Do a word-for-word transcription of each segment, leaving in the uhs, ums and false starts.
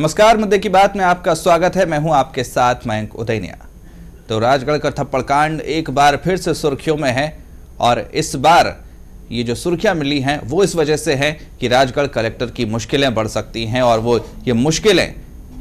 नमस्कार, मुद्दे की बात में आपका स्वागत है। मैं हूं आपके साथ मयंक उदयनिया। तो राजगढ़ का थप्पड़कांड एक बार फिर से सुर्खियों में है और इस बार ये जो सुर्खियां मिली हैं वो इस वजह से है कि राजगढ़ कलेक्टर की मुश्किलें बढ़ सकती हैं और वो ये मुश्किलें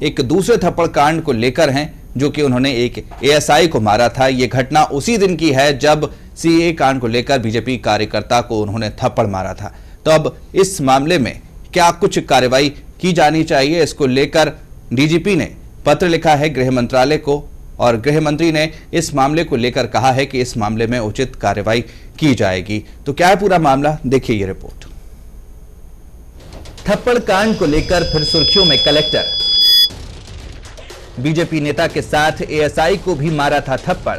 एक दूसरे थप्पड़कांड को लेकर हैं जो कि उन्होंने एक ए एस आई को मारा था। ये घटना उसी दिन की है जब सी ए ए कांड को लेकर बीजेपी कार्यकर्ता को उन्होंने थप्पड़ मारा था। तो अब इस मामले में क्या कुछ कार्रवाई की जानी चाहिए, इसको लेकर डी जी पी ने पत्र लिखा है गृह मंत्रालय को और गृह मंत्री ने इस मामले को लेकर कहा है कि इस मामले में उचित कार्रवाई की जाएगी। तो क्या है पूरा मामला, देखिए ये रिपोर्ट। थप्पड़ कांड को लेकर फिर सुर्खियों में कलेक्टर। बीजेपी नेता के साथ ए एस आई को भी मारा था थप्पड़।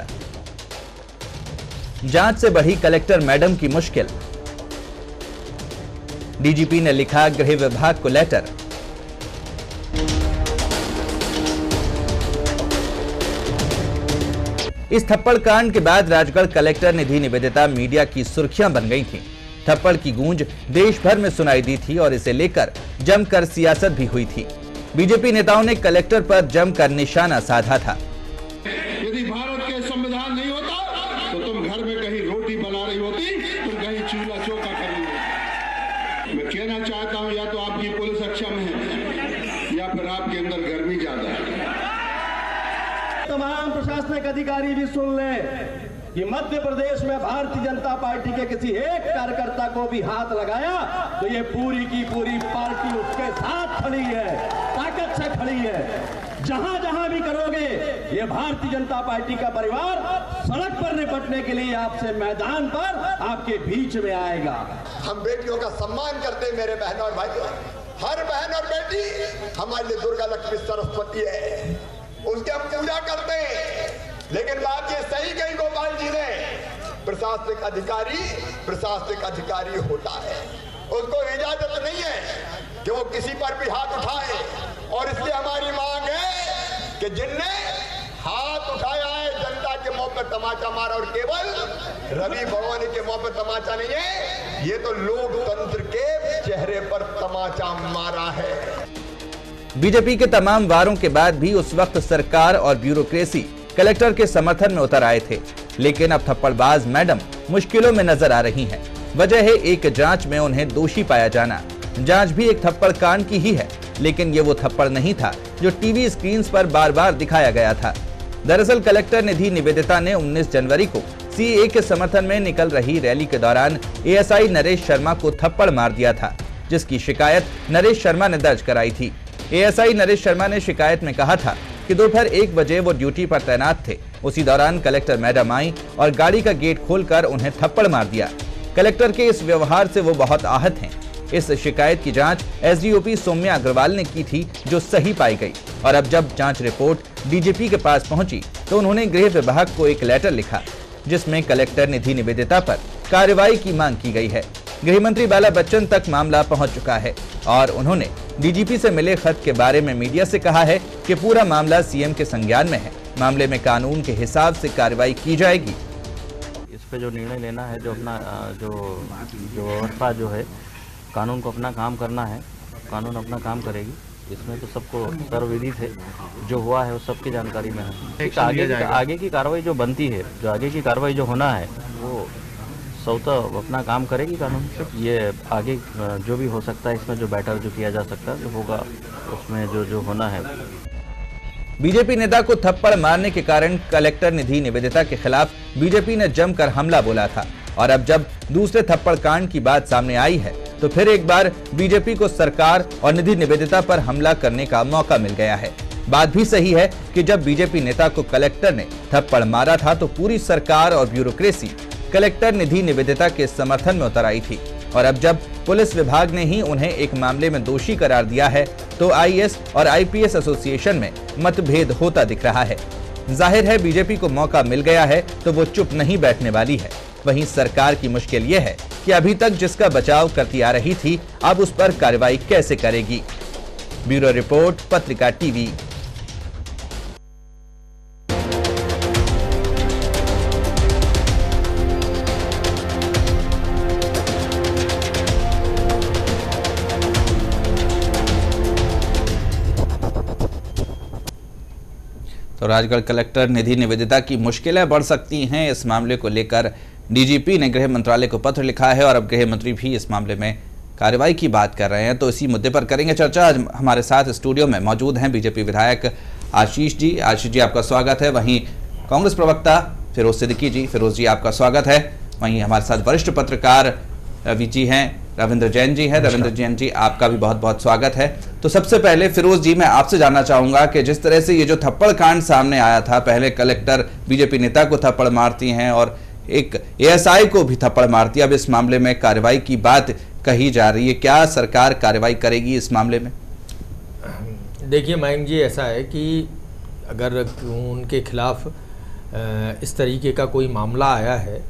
जांच से बढ़ी कलेक्टर मैडम की मुश्किल। डी जी पी ने लिखा गृह विभाग को लेटर। इस थप्पड़ कांड के बाद राजगढ़ कलेक्टर निधि निवेदिता मीडिया की सुर्खियां बन गई थीं। थप्पड़ की गूंज देश भर में सुनाई दी थी और इसे लेकर जमकर सियासत भी हुई थी। बीजेपी नेताओं ने कलेक्टर पर जमकर निशाना साधा था। यदि भारत के संविधान नहीं होता तो तुम घर में कहीं रोटी बना रही होती, तुम कहीं चूल्हा चौका कर रही होती। मैं कहना चाहता हूं, या तो आपकी पुलिस सक्षम है या फिर आपके अंदर गर्मी ज्यादा है। तमाम प्रशासनिक अधिकारी भी सुन ले कि मध्य प्रदेश में भारतीय जनता पार्टी के किसी एक कार्यकर्ता को भी हाथ लगाया तो ये पूरी की पूरी पार्टी उसके साथ खड़ी है, ताकत से खड़ी है। जहां जहां भी करोगे, ये भारतीय जनता पार्टी का परिवार सड़क पर निपटने के लिए आपसे मैदान पर, आपके बीच में आएगा। हम बेटियों का सम्मान करते हैं, मेरे बहनों और भाइयों। हर बहन और बेटी हमारे लिए दुर्गा लक्ष्मी सरस्वती है, उनकी हम पूजा करते हैं। लेकिन बात ये सही कही गोपाल जी ने, प्रशासनिक अधिकारी प्रशासनिक अधिकारी होता है, उसको इजाजत नहीं है कि वो किसी पर भी हाथ उठाए। और इसलिए हमारी मांग है कि जिनने हाथ उठाया है, जनता के मुंह पर तमाचा मारा, और केवल रवि भवानी के मुंह पर तमाचा नहीं है, ये तो लोकतंत्र के चेहरे पर तमाचा मारा है। बीजेपी के तमाम वारों के बाद भी उस वक्त सरकार और ब्यूरोक्रेसी कलेक्टर के समर्थन में उतर आए थे, लेकिन अब थप्पड़बाज मैडम मुश्किलों में नजर आ रही हैं। वजह है एक जांच में उन्हें दोषी पाया जाना। जांच भी एक थप्पड़ कांड की ही है, लेकिन ये वो थप्पड़ नहीं था जो टीवी स्क्रीन्स पर बार बार दिखाया गया था। दरअसल कलेक्टर निधि निवेदिता ने उन्नीस जनवरी को सी ए ए के समर्थन में निकल रही रैली के दौरान A S I Naresh Sharma को थप्पड़ मार दिया था, जिसकी शिकायत नरेश शर्मा ने दर्ज कराई थी। A S I Naresh Sharma ने शिकायत में कहा था कि दोपहर एक बजे वो ड्यूटी पर तैनात थे। उसी दौरान कलेक्टर मैडम आई और गाड़ी का गेट खोलकर उन्हें थप्पड़ मार दिया। कलेक्टर के इस व्यवहार से वो बहुत आहत हैं। इस शिकायत की जांच S D O P Saumya Agrawal ने की थी, जो सही पाई गई। और अब जब जांच रिपोर्ट डी जी पी के पास पहुंची तो उन्होंने गृह विभाग को एक लेटर लिखा जिसमें कलेक्टर निधि निवेदिता पर कार्रवाई की मांग की गई है। गृह मंत्री बाला बच्चन तक मामला पहुँच चुका है और उन्होंने डी जी पी से मिले खत के बारे में मीडिया से कहा है कि पूरा मामला सी एम के संज्ञान में है, मामले में कानून के हिसाब से कार्रवाई की जाएगी। इस पे जो निर्णय लेना है, जो अपना जो जो व्यवस्था जो है, कानून को अपना काम करना है, कानून अपना काम करेगी। इसमें तो सबको सर्वविदित है, जो हुआ है वो सबकी जानकारी में है। एक आगे आगे की कार्रवाई जो बनती है, जो आगे की कार्रवाई जो होना है वो सौता अपना काम करेगी कानून। ये आगे जो भी हो सकता है, इसमें जो बेटर जो किया जा सकता है, जो होगा उसमें जो जो होना है। बीजेपी नेता को थप्पड़ मारने के कारण कलेक्टर निधि निवेदिता के खिलाफ बीजेपी ने जमकर हमला बोला था और अब जब दूसरे थप्पड़ कांड की बात सामने आई है तो फिर एक बार बीजेपी को सरकार और निधि निवेदिता पर हमला करने का मौका मिल गया है। बात भी सही है कि जब बीजेपी नेता को कलेक्टर ने थप्पड़ मारा था तो पूरी सरकार और ब्यूरोक्रेसी कलेक्टर निधि निवेदिता के समर्थन में उतर आई थी और अब जब पुलिस विभाग ने ही उन्हें एक मामले में दोषी करार दिया है तो आई ए एस और आई पी एस एसोसिएशन में मतभेद होता दिख रहा है। जाहिर है बीजेपी को मौका मिल गया है तो वो चुप नहीं बैठने वाली है। वहीं सरकार की मुश्किल ये है कि अभी तक जिसका बचाव करती आ रही थी, अब उस पर कार्रवाई कैसे करेगी। Bureau report, Patrika TV. तो राजगढ़ कलेक्टर निधि निवेदिता की मुश्किलें बढ़ सकती हैं। इस मामले को लेकर डीजीपी ने गृह मंत्रालय को पत्र लिखा है और अब गृह मंत्री भी इस मामले में कार्रवाई की बात कर रहे हैं। तो इसी मुद्दे पर करेंगे चर्चा। आज हमारे साथ स्टूडियो में मौजूद हैं बीजेपी विधायक आशीष जी। आशीष जी आपका स्वागत है। वहीं कांग्रेस प्रवक्ता फिरोज सिद्दीकी जी, फिरोज जी आपका स्वागत है। वहीं हमारे साथ वरिष्ठ पत्रकार रवि जी हैं, रविंद्र जैन जी हैं। रविंद्र जैन जी आपका भी बहुत बहुत स्वागत है। तो सबसे पहले फिरोज जी मैं आपसे जानना चाहूँगा कि जिस तरह से ये जो थप्पड़ कांड सामने आया था, पहले कलेक्टर बीजेपी नेता को थप्पड़ मारती हैं और एक एएसआई को भी थप्पड़ मारती है, अब इस मामले में कार्रवाई की बात कही जा रही है, क्या सरकार कार्रवाई करेगी इस मामले में? देखिए मायंक जी, ऐसा है कि अगर उनके खिलाफ इस तरीके का कोई मामला आया है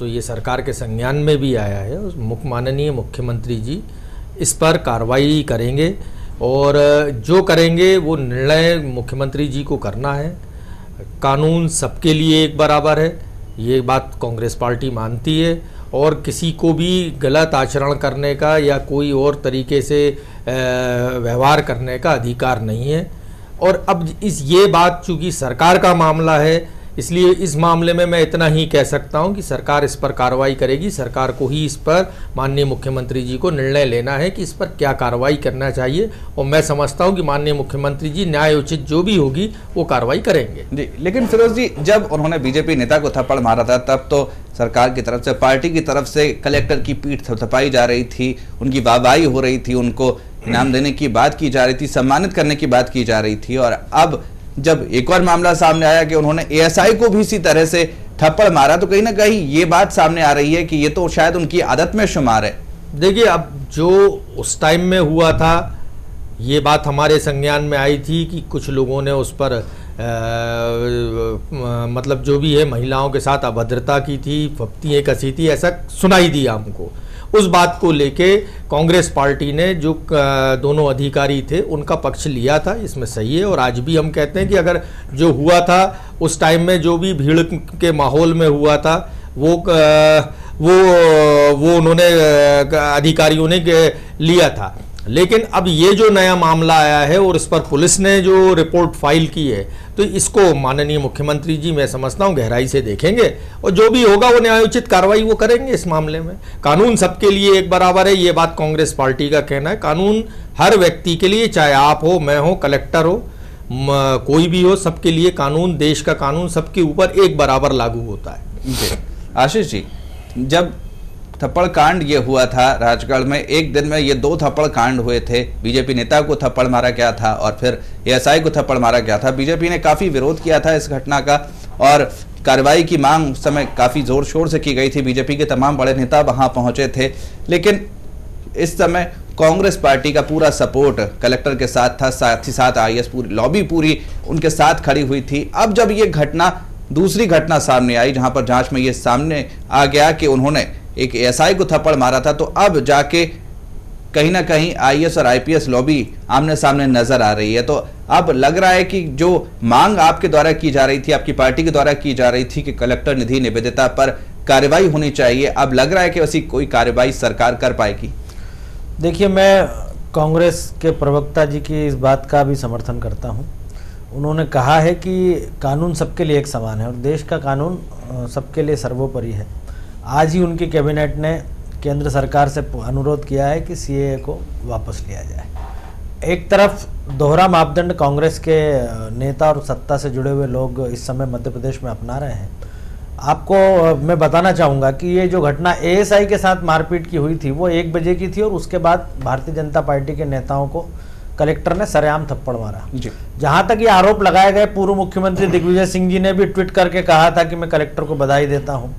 तो ये सरकार के संज्ञान में भी आया है। मुख्य माननीय मुख्यमंत्री जी इस पर कार्रवाई करेंगे और जो करेंगे वो निर्णय मुख्यमंत्री जी को करना है। कानून सबके लिए एक बराबर है, ये बात कांग्रेस पार्टी मानती है और किसी को भी गलत आचरण करने का या कोई और तरीके से व्यवहार करने का अधिकार नहीं है। और अब इस ये बात चूँकि सरकार का मामला है इसलिए इस मामले में मैं इतना ही कह सकता हूं कि सरकार इस पर कार्रवाई करेगी। सरकार को ही इस पर माननीय मुख्यमंत्री जी को निर्णय लेना है कि इस पर क्या कार्रवाई करना चाहिए और मैं समझता हूं कि माननीय मुख्यमंत्री जी न्याय उचित जो भी होगी वो कार्रवाई करेंगे जी। लेकिन फिरोज जी, जब उन्होंने बीजेपी नेता को थप्पड़ मारा था तब तो सरकार की तरफ से, पार्टी की तरफ से कलेक्टर की पीठ थपथपाई जा रही थी, उनकी वाहवाही हो रही थी, उनको इनाम देने की बात की जा रही थी, सम्मानित करने की बात की जा रही थी। और अब जब एक और मामला सामने आया कि उन्होंने एएसआई को भी इसी तरह से थप्पड़ मारा तो कहीं ना कहीं ये बात सामने आ रही है कि ये तो शायद उनकी आदत में शुमार है। देखिए, अब जो उस टाइम में हुआ था ये बात हमारे संज्ञान में आई थी कि कुछ लोगों ने उस पर आ, मतलब जो भी है महिलाओं के साथ अभद्रता की थी, फप्तियाँ कसी थी, ऐसा सुनाई दिया हमको। उस बात को लेके कांग्रेस पार्टी ने जो दोनों अधिकारी थे उनका पक्ष लिया था, इसमें सही है। और आज भी हम कहते हैं कि अगर जो हुआ था उस टाइम में जो भी भीड़ के माहौल में हुआ था वो वो वो उन्होंने अधिकारियों ने लिया था। लेकिन अब ये जो नया मामला आया है और इस पर पुलिस ने जो रिपोर्ट फाइल की है तो इसको माननीय मुख्यमंत्री जी मैं समझता हूँ गहराई से देखेंगे और जो भी होगा वो न्यायोचित कार्रवाई वो करेंगे। इस मामले में कानून सबके लिए एक बराबर है, ये बात कांग्रेस पार्टी का कहना है। कानून हर व्यक्ति के लिए, चाहे आप हो, मैं हो, कलेक्टर हो, कोई भी हो, सबके लिए कानून, देश का कानून सबके ऊपर एक बराबर लागू होता है। आशीष जी, जब थप्पड़ कांड ये हुआ था राजगढ़ में, एक दिन में ये दो थप्पड़ कांड हुए थे, बीजेपी नेता को थप्पड़ मारा गया था और फिर एएसआई को थप्पड़ मारा गया था। बीजेपी ने काफ़ी विरोध किया था इस घटना का और कार्रवाई की मांग उस समय काफ़ी ज़ोर शोर से की गई थी। बीजेपी के तमाम बड़े नेता वहाँ पहुँचे थे, लेकिन इस समय कांग्रेस पार्टी का पूरा सपोर्ट कलेक्टर के साथ था, साथ ही साथ आई ए एस पूरी लॉबी पूरी उनके साथ खड़ी हुई थी। अब जब ये घटना, दूसरी घटना सामने आई जहाँ पर जाँच में ये सामने आ गया कि उन्होंने एक एएसआई को थप्पड़ मारा था, तो अब जाके कहीं ना कहीं आईएएस और आईपीएस लॉबी आमने सामने नजर आ रही है। तो अब लग रहा है कि जो मांग आपके द्वारा की जा रही थी, आपकी पार्टी के द्वारा की जा रही थी कि कलेक्टर निधि निवेदिता पर कार्रवाई होनी चाहिए, अब लग रहा है कि वैसी कोई कार्रवाई सरकार कर पाएगी? देखिए, मैं कांग्रेस के प्रवक्ता जी की इस बात का भी समर्थन करता हूँ। उन्होंने कहा है कि कानून सबके लिए एक समान है और देश का कानून सबके लिए सर्वोपरि है। आज ही उनकी कैबिनेट ने केंद्र सरकार से अनुरोध किया है कि सीएए को वापस लिया जाए। एक तरफ दोहरा मापदंड कांग्रेस के नेता और सत्ता से जुड़े हुए लोग इस समय मध्य प्रदेश में अपना रहे हैं। आपको मैं बताना चाहूँगा कि ये जो घटना एएसआई के साथ मारपीट की हुई थी वो एक बजे की थी और उसके बाद भारतीय जनता पार्टी के नेताओं को कलेक्टर ने सरेआम थप्पड़ मारा। जहां तक ये आरोप लगाए गए, पूर्व मुख्यमंत्री दिग्विजय सिंह जी ने भी ट्वीट करके कहा था कि मैं कलेक्टर को बधाई देता हूँ।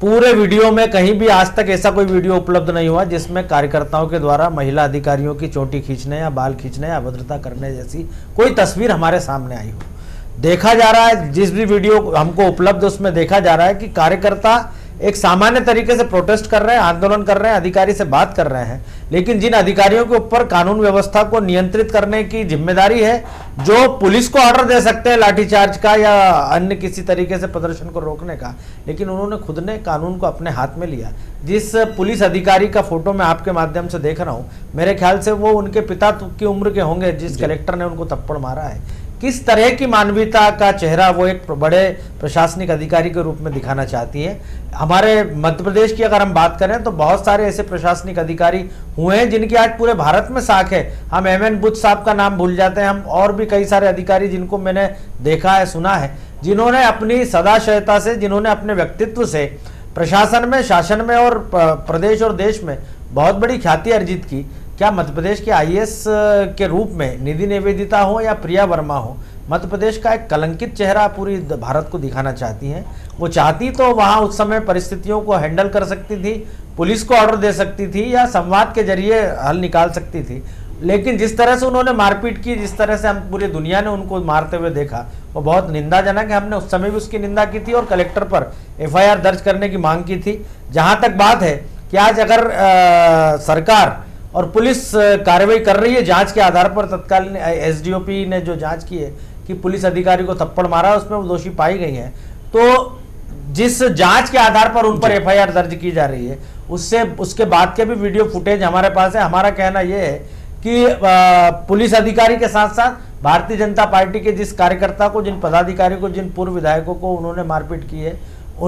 पूरे वीडियो में कहीं भी आज तक ऐसा कोई वीडियो उपलब्ध नहीं हुआ जिसमें कार्यकर्ताओं के द्वारा महिला अधिकारियों की चोटी खींचने या बाल खींचने या अभद्रता करने जैसी कोई तस्वीर हमारे सामने आई हो। देखा जा रहा है, जिस भी वीडियो हमको उपलब्ध उसमें देखा जा रहा है कि कार्यकर्ता एक सामान्य तरीके से प्रोटेस्ट कर रहे हैं, आंदोलन कर रहे हैं, अधिकारी से बात कर रहे हैं, लेकिन जिन अधिकारियों के ऊपर कानून व्यवस्था को नियंत्रित करने की जिम्मेदारी है, जो पुलिस को ऑर्डर दे सकते हैं लाठीचार्ज का या अन्य किसी तरीके से प्रदर्शन को रोकने का, लेकिन उन्होंने खुद ने कानून को अपने हाथ में लिया। जिस पुलिस अधिकारी का फोटो मैं आपके माध्यम से देख रहा हूँ, मेरे ख्याल से वो उनके पिता की उम्र के होंगे जिस कलेक्टर ने उनको थप्पड़ मारा है। किस तरह की मानवीयता का चेहरा वो एक बड़े प्रशासनिक अधिकारी के रूप में दिखाना चाहती है। हमारे मध्य प्रदेश की अगर हम बात करें तो बहुत सारे ऐसे प्रशासनिक अधिकारी हुए हैं जिनकी आज पूरे भारत में साख है। हम एम एन बुद्ध साहब का नाम भूल जाते हैं, हम और भी कई सारे अधिकारी जिनको मैंने देखा है, सुना है, जिन्होंने अपनी सदाशयता से, जिन्होंने अपने व्यक्तित्व से प्रशासन में, शासन में और प्रदेश और देश में बहुत बड़ी ख्याति अर्जित की। क्या मध्य प्रदेश के आई ए एस के रूप में निधि निवेदिता हो या प्रिया वर्मा हो, मध्य प्रदेश का एक कलंकित चेहरा पूरी भारत को दिखाना चाहती हैं। वो चाहती तो वहाँ उस समय परिस्थितियों को हैंडल कर सकती थी, पुलिस को ऑर्डर दे सकती थी या संवाद के जरिए हल निकाल सकती थी, लेकिन जिस तरह से उन्होंने मारपीट की, जिस तरह से हम पूरी दुनिया ने उनको मारते हुए देखा, वो बहुत निंदाजनक है। हमने उस समय भी उसकी निंदा की थी और कलेक्टर पर एफ आई आर दर्ज करने की मांग की थी। जहाँ तक बात है कि आज अगर आ, सरकार और पुलिस कार्रवाई कर रही है जांच के आधार पर, तत्कालीन एस डी ओ पी ने जो जांच की है कि पुलिस अधिकारी को थप्पड़ मारा, उसमें वो दोषी पाई गई हैं, तो जिस जांच के आधार पर उन पर एफ आई आर दर्ज की जा रही है, उससे उसके बाद के भी वीडियो फुटेज हमारे पास है। हमारा कहना यह है कि पुलिस अधिकारी के साथ साथ भारतीय जनता पार्टी के जिस कार्यकर्ता को, जिन पदाधिकारी को, जिन पूर्व विधायकों को उन्होंने मारपीट की है,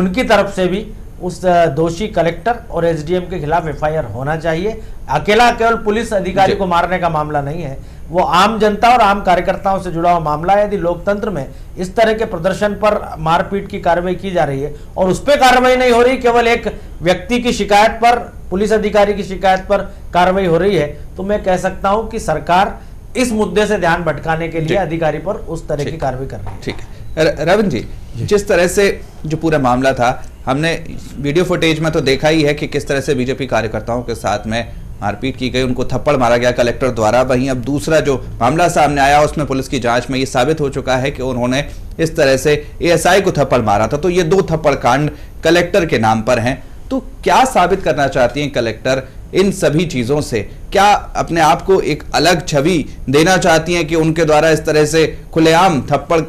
उनकी तरफ से भी उस दोषी कलेक्टर और एस डी एम के खिलाफ एफ आई आर होना चाहिए। अकेला केवल पुलिस अधिकारी को मारने का मामला नहीं है, वो आम जनता और आम कार्यकर्ताओं से जुड़ा हुआ मामला है। यदि लोकतंत्र में इस तरह के प्रदर्शन पर मारपीट की कार्रवाई की जा रही है और उस पर कार्रवाई नहीं हो रही, केवल एक व्यक्ति की शिकायत पर, पुलिस अधिकारी की शिकायत पर कार्रवाई हो रही है, तो मैं कह सकता हूँ कि सरकार इस मुद्दे से ध्यान भटकाने के लिए अधिकारी पर उस तरह की कार्रवाई कर रही है। ठीक है रविंद्र जी, जी, जिस तरह से जो पूरा मामला था, हमने वीडियो फुटेज में तो देखा ही है कि किस तरह से बीजेपी कार्यकर्ताओं के साथ में मारपीट की गई, उनको थप्पड़ मारा गया कलेक्टर द्वारा। वहीं अब दूसरा जो मामला सामने आया उसमें पुलिस की जांच में ये साबित हो चुका है कि उन्होंने इस तरह से ए एस आई को थप्पड़ मारा था। तो ये दो थप्पड़ कांड कलेक्टर के नाम पर हैं। तो क्या साबित करना चाहती हैं कलेक्टर इन सभी चीज़ों से? क्या अपने आप को एक अलग छवि देना चाहती हैं कि उनके द्वारा इस तरह से खुलेआम थप्पड़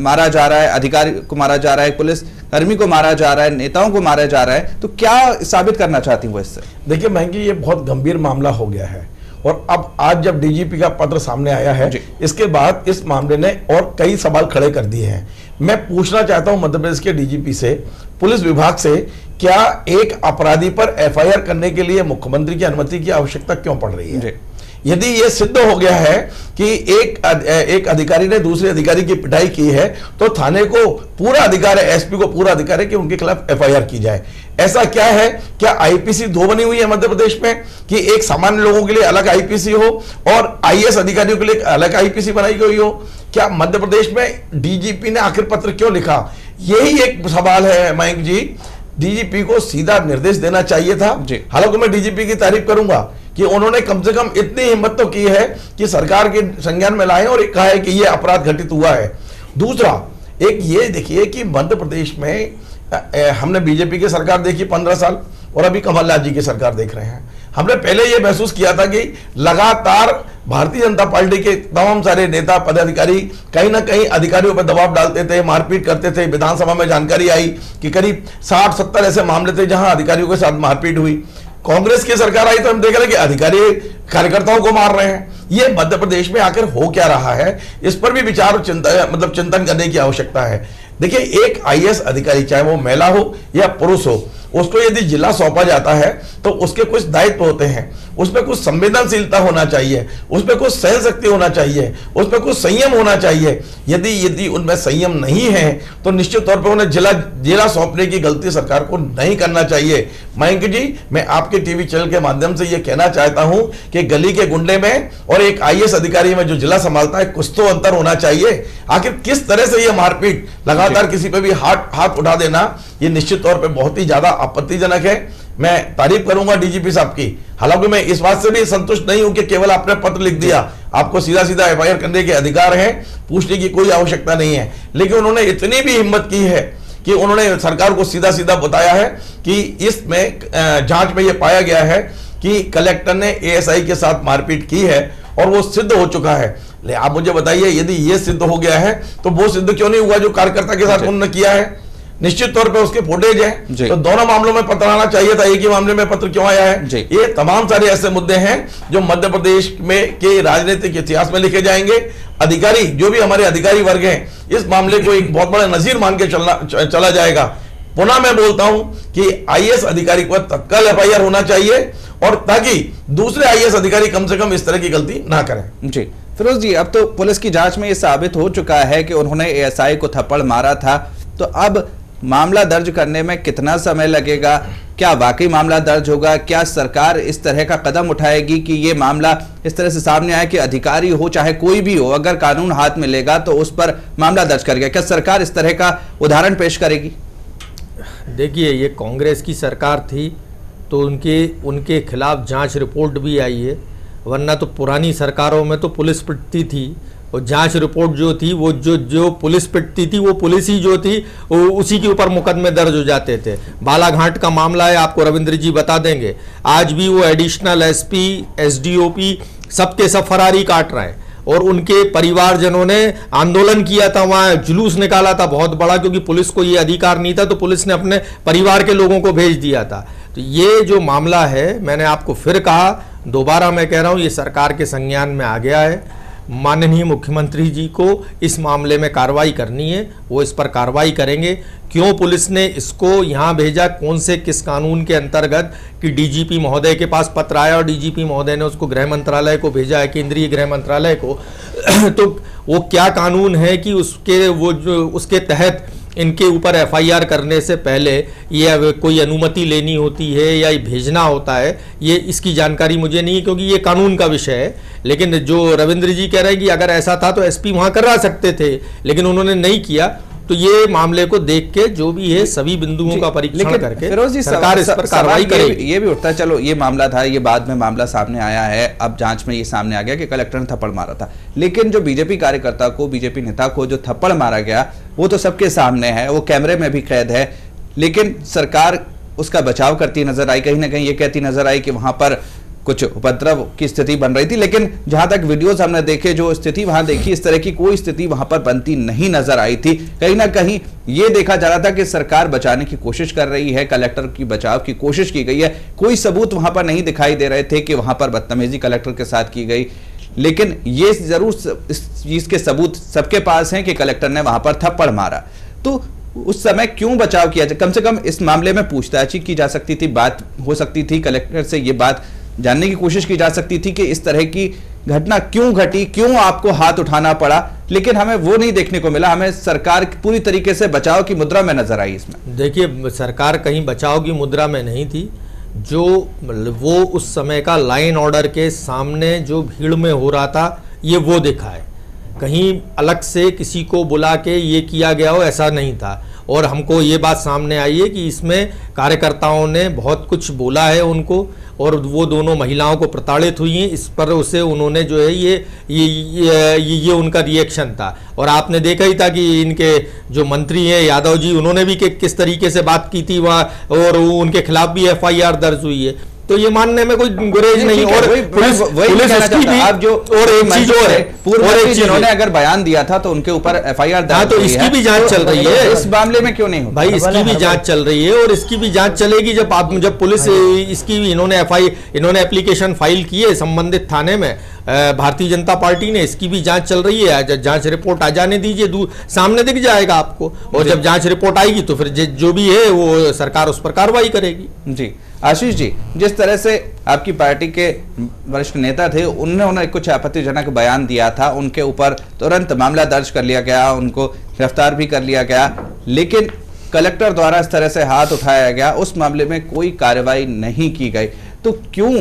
मारा जा रहा है, अधिकारी को मारा जा रहा है, पुलिस कर्मी को मारा जा रहा है, नेताओं को मारा जा रहा है? तो क्या साबित करना चाहती हूँ इससे? देखिए महंगी, ये बहुत गंभीर मामला हो गया है और अब आज जब डी जी पी का पत्र सामने आया है, इसके बाद इस मामले ने और कई सवाल खड़े कर दिए हैं। मैं पूछना चाहता हूँ मध्य प्रदेश के डी जी पी से, पुलिस विभाग से, क्या एक अपराधी पर एफ आई आर करने के लिए मुख्यमंत्री की अनुमति की आवश्यकता क्यों पड़ रही है? यदि यह सिद्ध हो गया है कि एक एक अधिकारी ने दूसरे अधिकारी की पिटाई की है, तो थाने को पूरा अधिकार है, एस पी को पूरा अधिकार है कि उनके खिलाफ एफ आई आर की जाए। ऐसा क्या है? क्या आई पी सी दो बनी हुई है मध्य प्रदेश में कि एक सामान्य लोगों के लिए अलग आई पी सी हो और आई ए एस अधिकारियों के लिए अलग आई पी सी बनाई गई हो? क्या मध्य प्रदेश में डी जी पी ने आखिर पत्र क्यों लिखा? यही एक सवाल है Mayank ji. D G P को सीधा निर्देश देना चाहिए था। हालांकि मैं डी जी पी की तारीफ करूंगा कि उन्होंने कम से कम इतनी हिम्मत तो की है कि सरकार के संज्ञान में लाए और कहा है कि ये अपराध घटित हुआ है। दूसरा एक ये देखिए कि मध्य प्रदेश में हमने बीजेपी की सरकार देखी पंद्रह साल और अभी कमलनाथ जी की सरकार देख रहे हैं। हमने पहले ये महसूस किया था कि लगातार भारतीय जनता पार्टी के तमाम सारे नेता, पदाधिकारी कहीं ना कहीं अधिकारियों पर दबाव डालते थे, मारपीट करते थे। विधानसभा में जानकारी आई कि करीब साठ सत्तर ऐसे मामले थे जहां अधिकारियों के साथ मारपीट हुई। कांग्रेस की सरकार आई तो हम देख रहे कि अधिकारी कार्यकर्ताओं को मार रहे हैं। ये मध्य प्रदेश में आकर हो क्या रहा है, इस पर भी विचार और चिंता, मतलब चिंतन करने की आवश्यकता है। देखिए एक आई ए एस अधिकारी, चाहे वो महिला हो या पुरुष हो, उसको यदि जिला सौंपा जाता है तो उसके कुछ दायित्व होते हैं, उसमें कुछ संवेदनशीलता होना चाहिए, उसमें कुछ सहन शक्ति होना चाहिए, उसमें कुछ संयम होना चाहिए। यदि यदि उनमें संयम नहीं है तो निश्चित तौर पर उन्हें जिला जिला सौंपने की गलती सरकार को नहीं करना चाहिए। मयंक जी, मैं आपके टीवी चैनल के माध्यम से यह कहना चाहता हूं कि गली के गुंडे में और एक आई ए एस अधिकारी में जो जिला संभालता है कुछ तो अंतर होना चाहिए। आखिर किस तरह से यह मारपीट, लगातार किसी पर भी हाथ हाथ उठा देना, ये निश्चित तौर पे बहुत ही ज्यादा आपत्तिजनक है। मैं तारीफ करूंगा डी जी पी साहब की। हालांकि मैं इस बात से भी संतुष्ट नहीं हूं कि केवल आपने पत्र लिख दिया, आपको सीधा सीधा एफ आई आर करने के अधिकार हैं, पूछने की कोई आवश्यकता नहीं है, लेकिन उन्होंने इतनी भी हिम्मत की है कि उन्होंने सरकार को सीधा सीधा बताया है कि इसमें जांच में यह पाया गया है कि कलेक्टर ने ए एस आई के साथ मारपीट की है और वो सिद्ध हो चुका है। ले आप मुझे बताइए, यदि यह सिद्ध हो गया है तो वो सिद्ध क्यों नहीं हुआ जो कार्यकर्ता के साथ उन्होंने किया है? निश्चित तौर पे उसके फुटेज है, तो दोनों मामलों में पत्र आना चाहिए था, एक ही मामले में पत्र क्यों आया है। ये तमाम सारे ऐसे मुद्दे हैं जो मध्य प्रदेश में के राजनीतिक इतिहास में लिखे जाएंगे। अधिकारी जो भी हमारे अधिकारी वर्ग हैं इस मामले को एक बहुत बड़ा नजीर मान के चलना चला जाएगा। पुनः मैं बोलता हूं कि आईएएस अधिकारी को तत्काल एफ आई आर होना चाहिए और ताकि दूसरे आईएएस अधिकारी कम से कम इस तरह की गलती ना करें। जी फिरोज जी, अब तो पुलिस की जांच में यह साबित हो चुका है कि उन्होंने ए एस आई को थप्पड़ मारा था, तो अब मामला दर्ज करने में कितना समय लगेगा, क्या वाकई मामला दर्ज होगा, क्या सरकार इस तरह का कदम उठाएगी कि ये मामला इस तरह से सामने आए कि अधिकारी हो चाहे कोई भी हो अगर कानून हाथ में लेगा तो उस पर मामला दर्ज करेगा, क्या सरकार इस तरह का उदाहरण पेश करेगी? देखिए ये कांग्रेस की सरकार थी तो उनके उनके खिलाफ जांच रिपोर्ट भी आई है, वरना तो पुरानी सरकारों में तो पुलिस पिटती थी और जांच रिपोर्ट जो थी वो जो जो पुलिस पिटती थी वो पुलिस ही जो थी वो उसी के ऊपर मुकदमे दर्ज हो जाते थे। बालाघाट का मामला है, आपको रविंद्र जी बता देंगे, आज भी वो additional S P, S D O P सबके सब फरारी काट रहे हैं और उनके परिवारजनों ने आंदोलन किया था, वहाँ जुलूस निकाला था बहुत बड़ा, क्योंकि पुलिस को ये अधिकार नहीं था तो पुलिस ने अपने परिवार के लोगों को भेज दिया था। तो ये जो मामला है, मैंने आपको फिर कहा, दोबारा मैं कह रहा हूँ, ये सरकार के संज्ञान में आ गया है। माननीय मुख्यमंत्री जी को इस मामले में कार्रवाई करनी है, वो इस पर कार्रवाई करेंगे। क्यों पुलिस ने इसको यहाँ भेजा, कौन से किस कानून के अंतर्गत, कि डी जी पी महोदय के पास पत्र आया और डी जी पी महोदय ने उसको गृह मंत्रालय को भेजा है, केंद्रीय गृह मंत्रालय को, तो वो क्या कानून है कि उसके वो जो उसके तहत इनके ऊपर एफ आई आर करने से पहले ये कोई अनुमति लेनी होती है या भेजना होता है, ये इसकी जानकारी मुझे नहीं है क्योंकि ये कानून का विषय है। लेकिन जो रविंद्र जी कह रहे हैं कि अगर ऐसा था तो एस पी वहाँ करा सकते थे लेकिन उन्होंने नहीं किया, तो ये मामले को देख के जो भी है सभी बिंदुओं का परीक्षण करके सरकार इस पर कार्रवाई करेगी। ये भी उठता है, चलो ये मामला था, ये बाद में मामला सामने आया है, अब जांच में ये सामने आ गया कि कलेक्टर ने थप्पड़ मारा था, लेकिन जो बीजेपी कार्यकर्ता को, बीजेपी नेता को जो थप्पड़ मारा गया वो तो सबके सामने है, वो कैमरे में भी कैद है, लेकिन सरकार उसका बचाव करती नजर आई, कहीं ना कहीं ये कहती नजर आई कि वहां पर कुछ उपद्रव की स्थिति बन रही थी, लेकिन जहां तक वीडियोस हमने देखे, जो स्थिति वहां देखी, इस तरह की कोई स्थिति वहां पर बनती नहीं नजर आई थी। कहीं ना कहीं ये देखा जा रहा था कि सरकार बचाने की कोशिश कर रही है, कलेक्टर की बचाव की कोशिश की गई है, कोई सबूत वहां पर नहीं दिखाई दे रहे थे कि वहां पर बदतमीजी कलेक्टर के साथ की गई, लेकिन ये जरूर इस चीज के सबूत सबके पास हैं कि कलेक्टर ने वहां पर थप्पड़ मारा, तो उस समय क्यों बचाव किया जाए? कम से कम इस मामले में पूछताछ की जा सकती थी, बात हो सकती थी, कलेक्टर से ये बात जानने की कोशिश की जा सकती थी कि इस तरह की घटना क्यों घटी, क्यों आपको हाथ उठाना पड़ा, लेकिन हमें वो नहीं देखने को मिला, हमें सरकार पूरी तरीके से बचाव की मुद्रा में नजर आई। इसमें देखिए सरकार कहीं बचाव की मुद्रा में नहीं थी, जो वो उस समय का लाइन ऑर्डर के सामने जो भीड़ में हो रहा था ये वो देखा है, कहीं अलग से किसी को बुला के ये किया गया हो ऐसा नहीं था। और हमको ये बात सामने आई है कि इसमें कार्यकर्ताओं ने बहुत कुछ बोला है उनको, और वो दोनों महिलाओं को प्रताड़ित हुई हैं, इस पर उसे उन्होंने जो है ये ये ये, ये उनका रिएक्शन था। और आपने देखा ही था कि इनके जो मंत्री हैं यादव जी, उन्होंने भी कि, किस तरीके से बात की थी वहाँ, और उनके खिलाफ भी एफ आई आर दर्ज हुई है, तो ये मानने में कोई गुरेज नहीं। और पुलिस पुलिस उसकी भी, आप जो और एक चीज और है, पूर्व में जिन्होंने अगर बयान दिया था तो उनके ऊपर एफ आई आर दर्ज, तो इसकी भी जांच चल रही है, इस मामले में क्यों नहीं हो भाई, इसकी भी जांच चल रही है और इसकी भी जांच चलेगी। जब आप जब पुलिस इसकी इन्होंने एफ आई इन्होंने एप्लीकेशन फाइल किए संबंधित थाने में, भारतीय जनता पार्टी ने, इसकी भी जांच चल रही है, जांच रिपोर्ट आ जाने दीजिए, सामने दिख जाएगा आपको, और जब जांच रिपोर्ट आएगी तो फिर जो भी है वो सरकार उस पर कार्रवाई करेगी। जी आशीष जी, जिस तरह से आपकी पार्टी के वरिष्ठ नेता थे उन्होंने कुछ आपत्तिजनक बयान दिया था, उनके ऊपर तुरंत मामला दर्ज कर लिया गया, उनको गिरफ्तार भी कर लिया गया, लेकिन कलेक्टर द्वारा इस तरह से हाथ उठाया गया, उस मामले में कोई कार्रवाई नहीं की गई, तो क्यों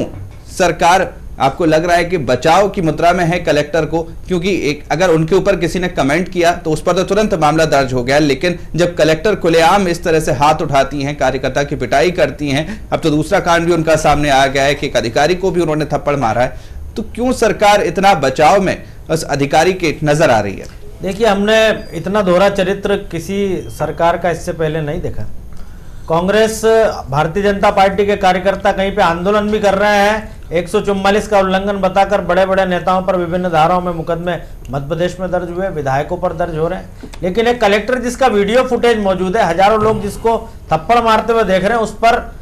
सरकार, आपको लग रहा है कि बचाव की मुद्रा में है कलेक्टर को? क्योंकि एक अगर उनके ऊपर किसी ने कमेंट किया तो उस पर तो तुरंत मामला दर्ज हो गया, लेकिन जब कलेक्टर खुलेआम इस तरह से हाथ उठाती हैं, कार्यकर्ता की पिटाई करती हैं, अब तो दूसरा कांड भी उनका सामने आ गया है कि एक अधिकारी को भी उन्होंने थप्पड़ मारा है, तो क्यों सरकार इतना बचाव में उस अधिकारी के नजर आ रही है? देखिए हमने इतना दोहरा चरित्र किसी सरकार का इससे पहले नहीं देखा। कांग्रेस भारतीय जनता पार्टी के कार्यकर्ता कहीं पे आंदोलन भी कर रहे हैं। एक सौ चौवालीस का उल्लंघन बताकर बड़े बड़े नेताओं पर विभिन्न धाराओं में मुकदमे मध्य प्रदेश में दर्ज हुए, विधायकों पर दर्ज हो रहे हैं। लेकिन एक कलेक्टर जिसका वीडियो फुटेज मौजूद है, हजारों लोग जिसको थप्पड़ मारते हुए देख रहे हैं, उस पर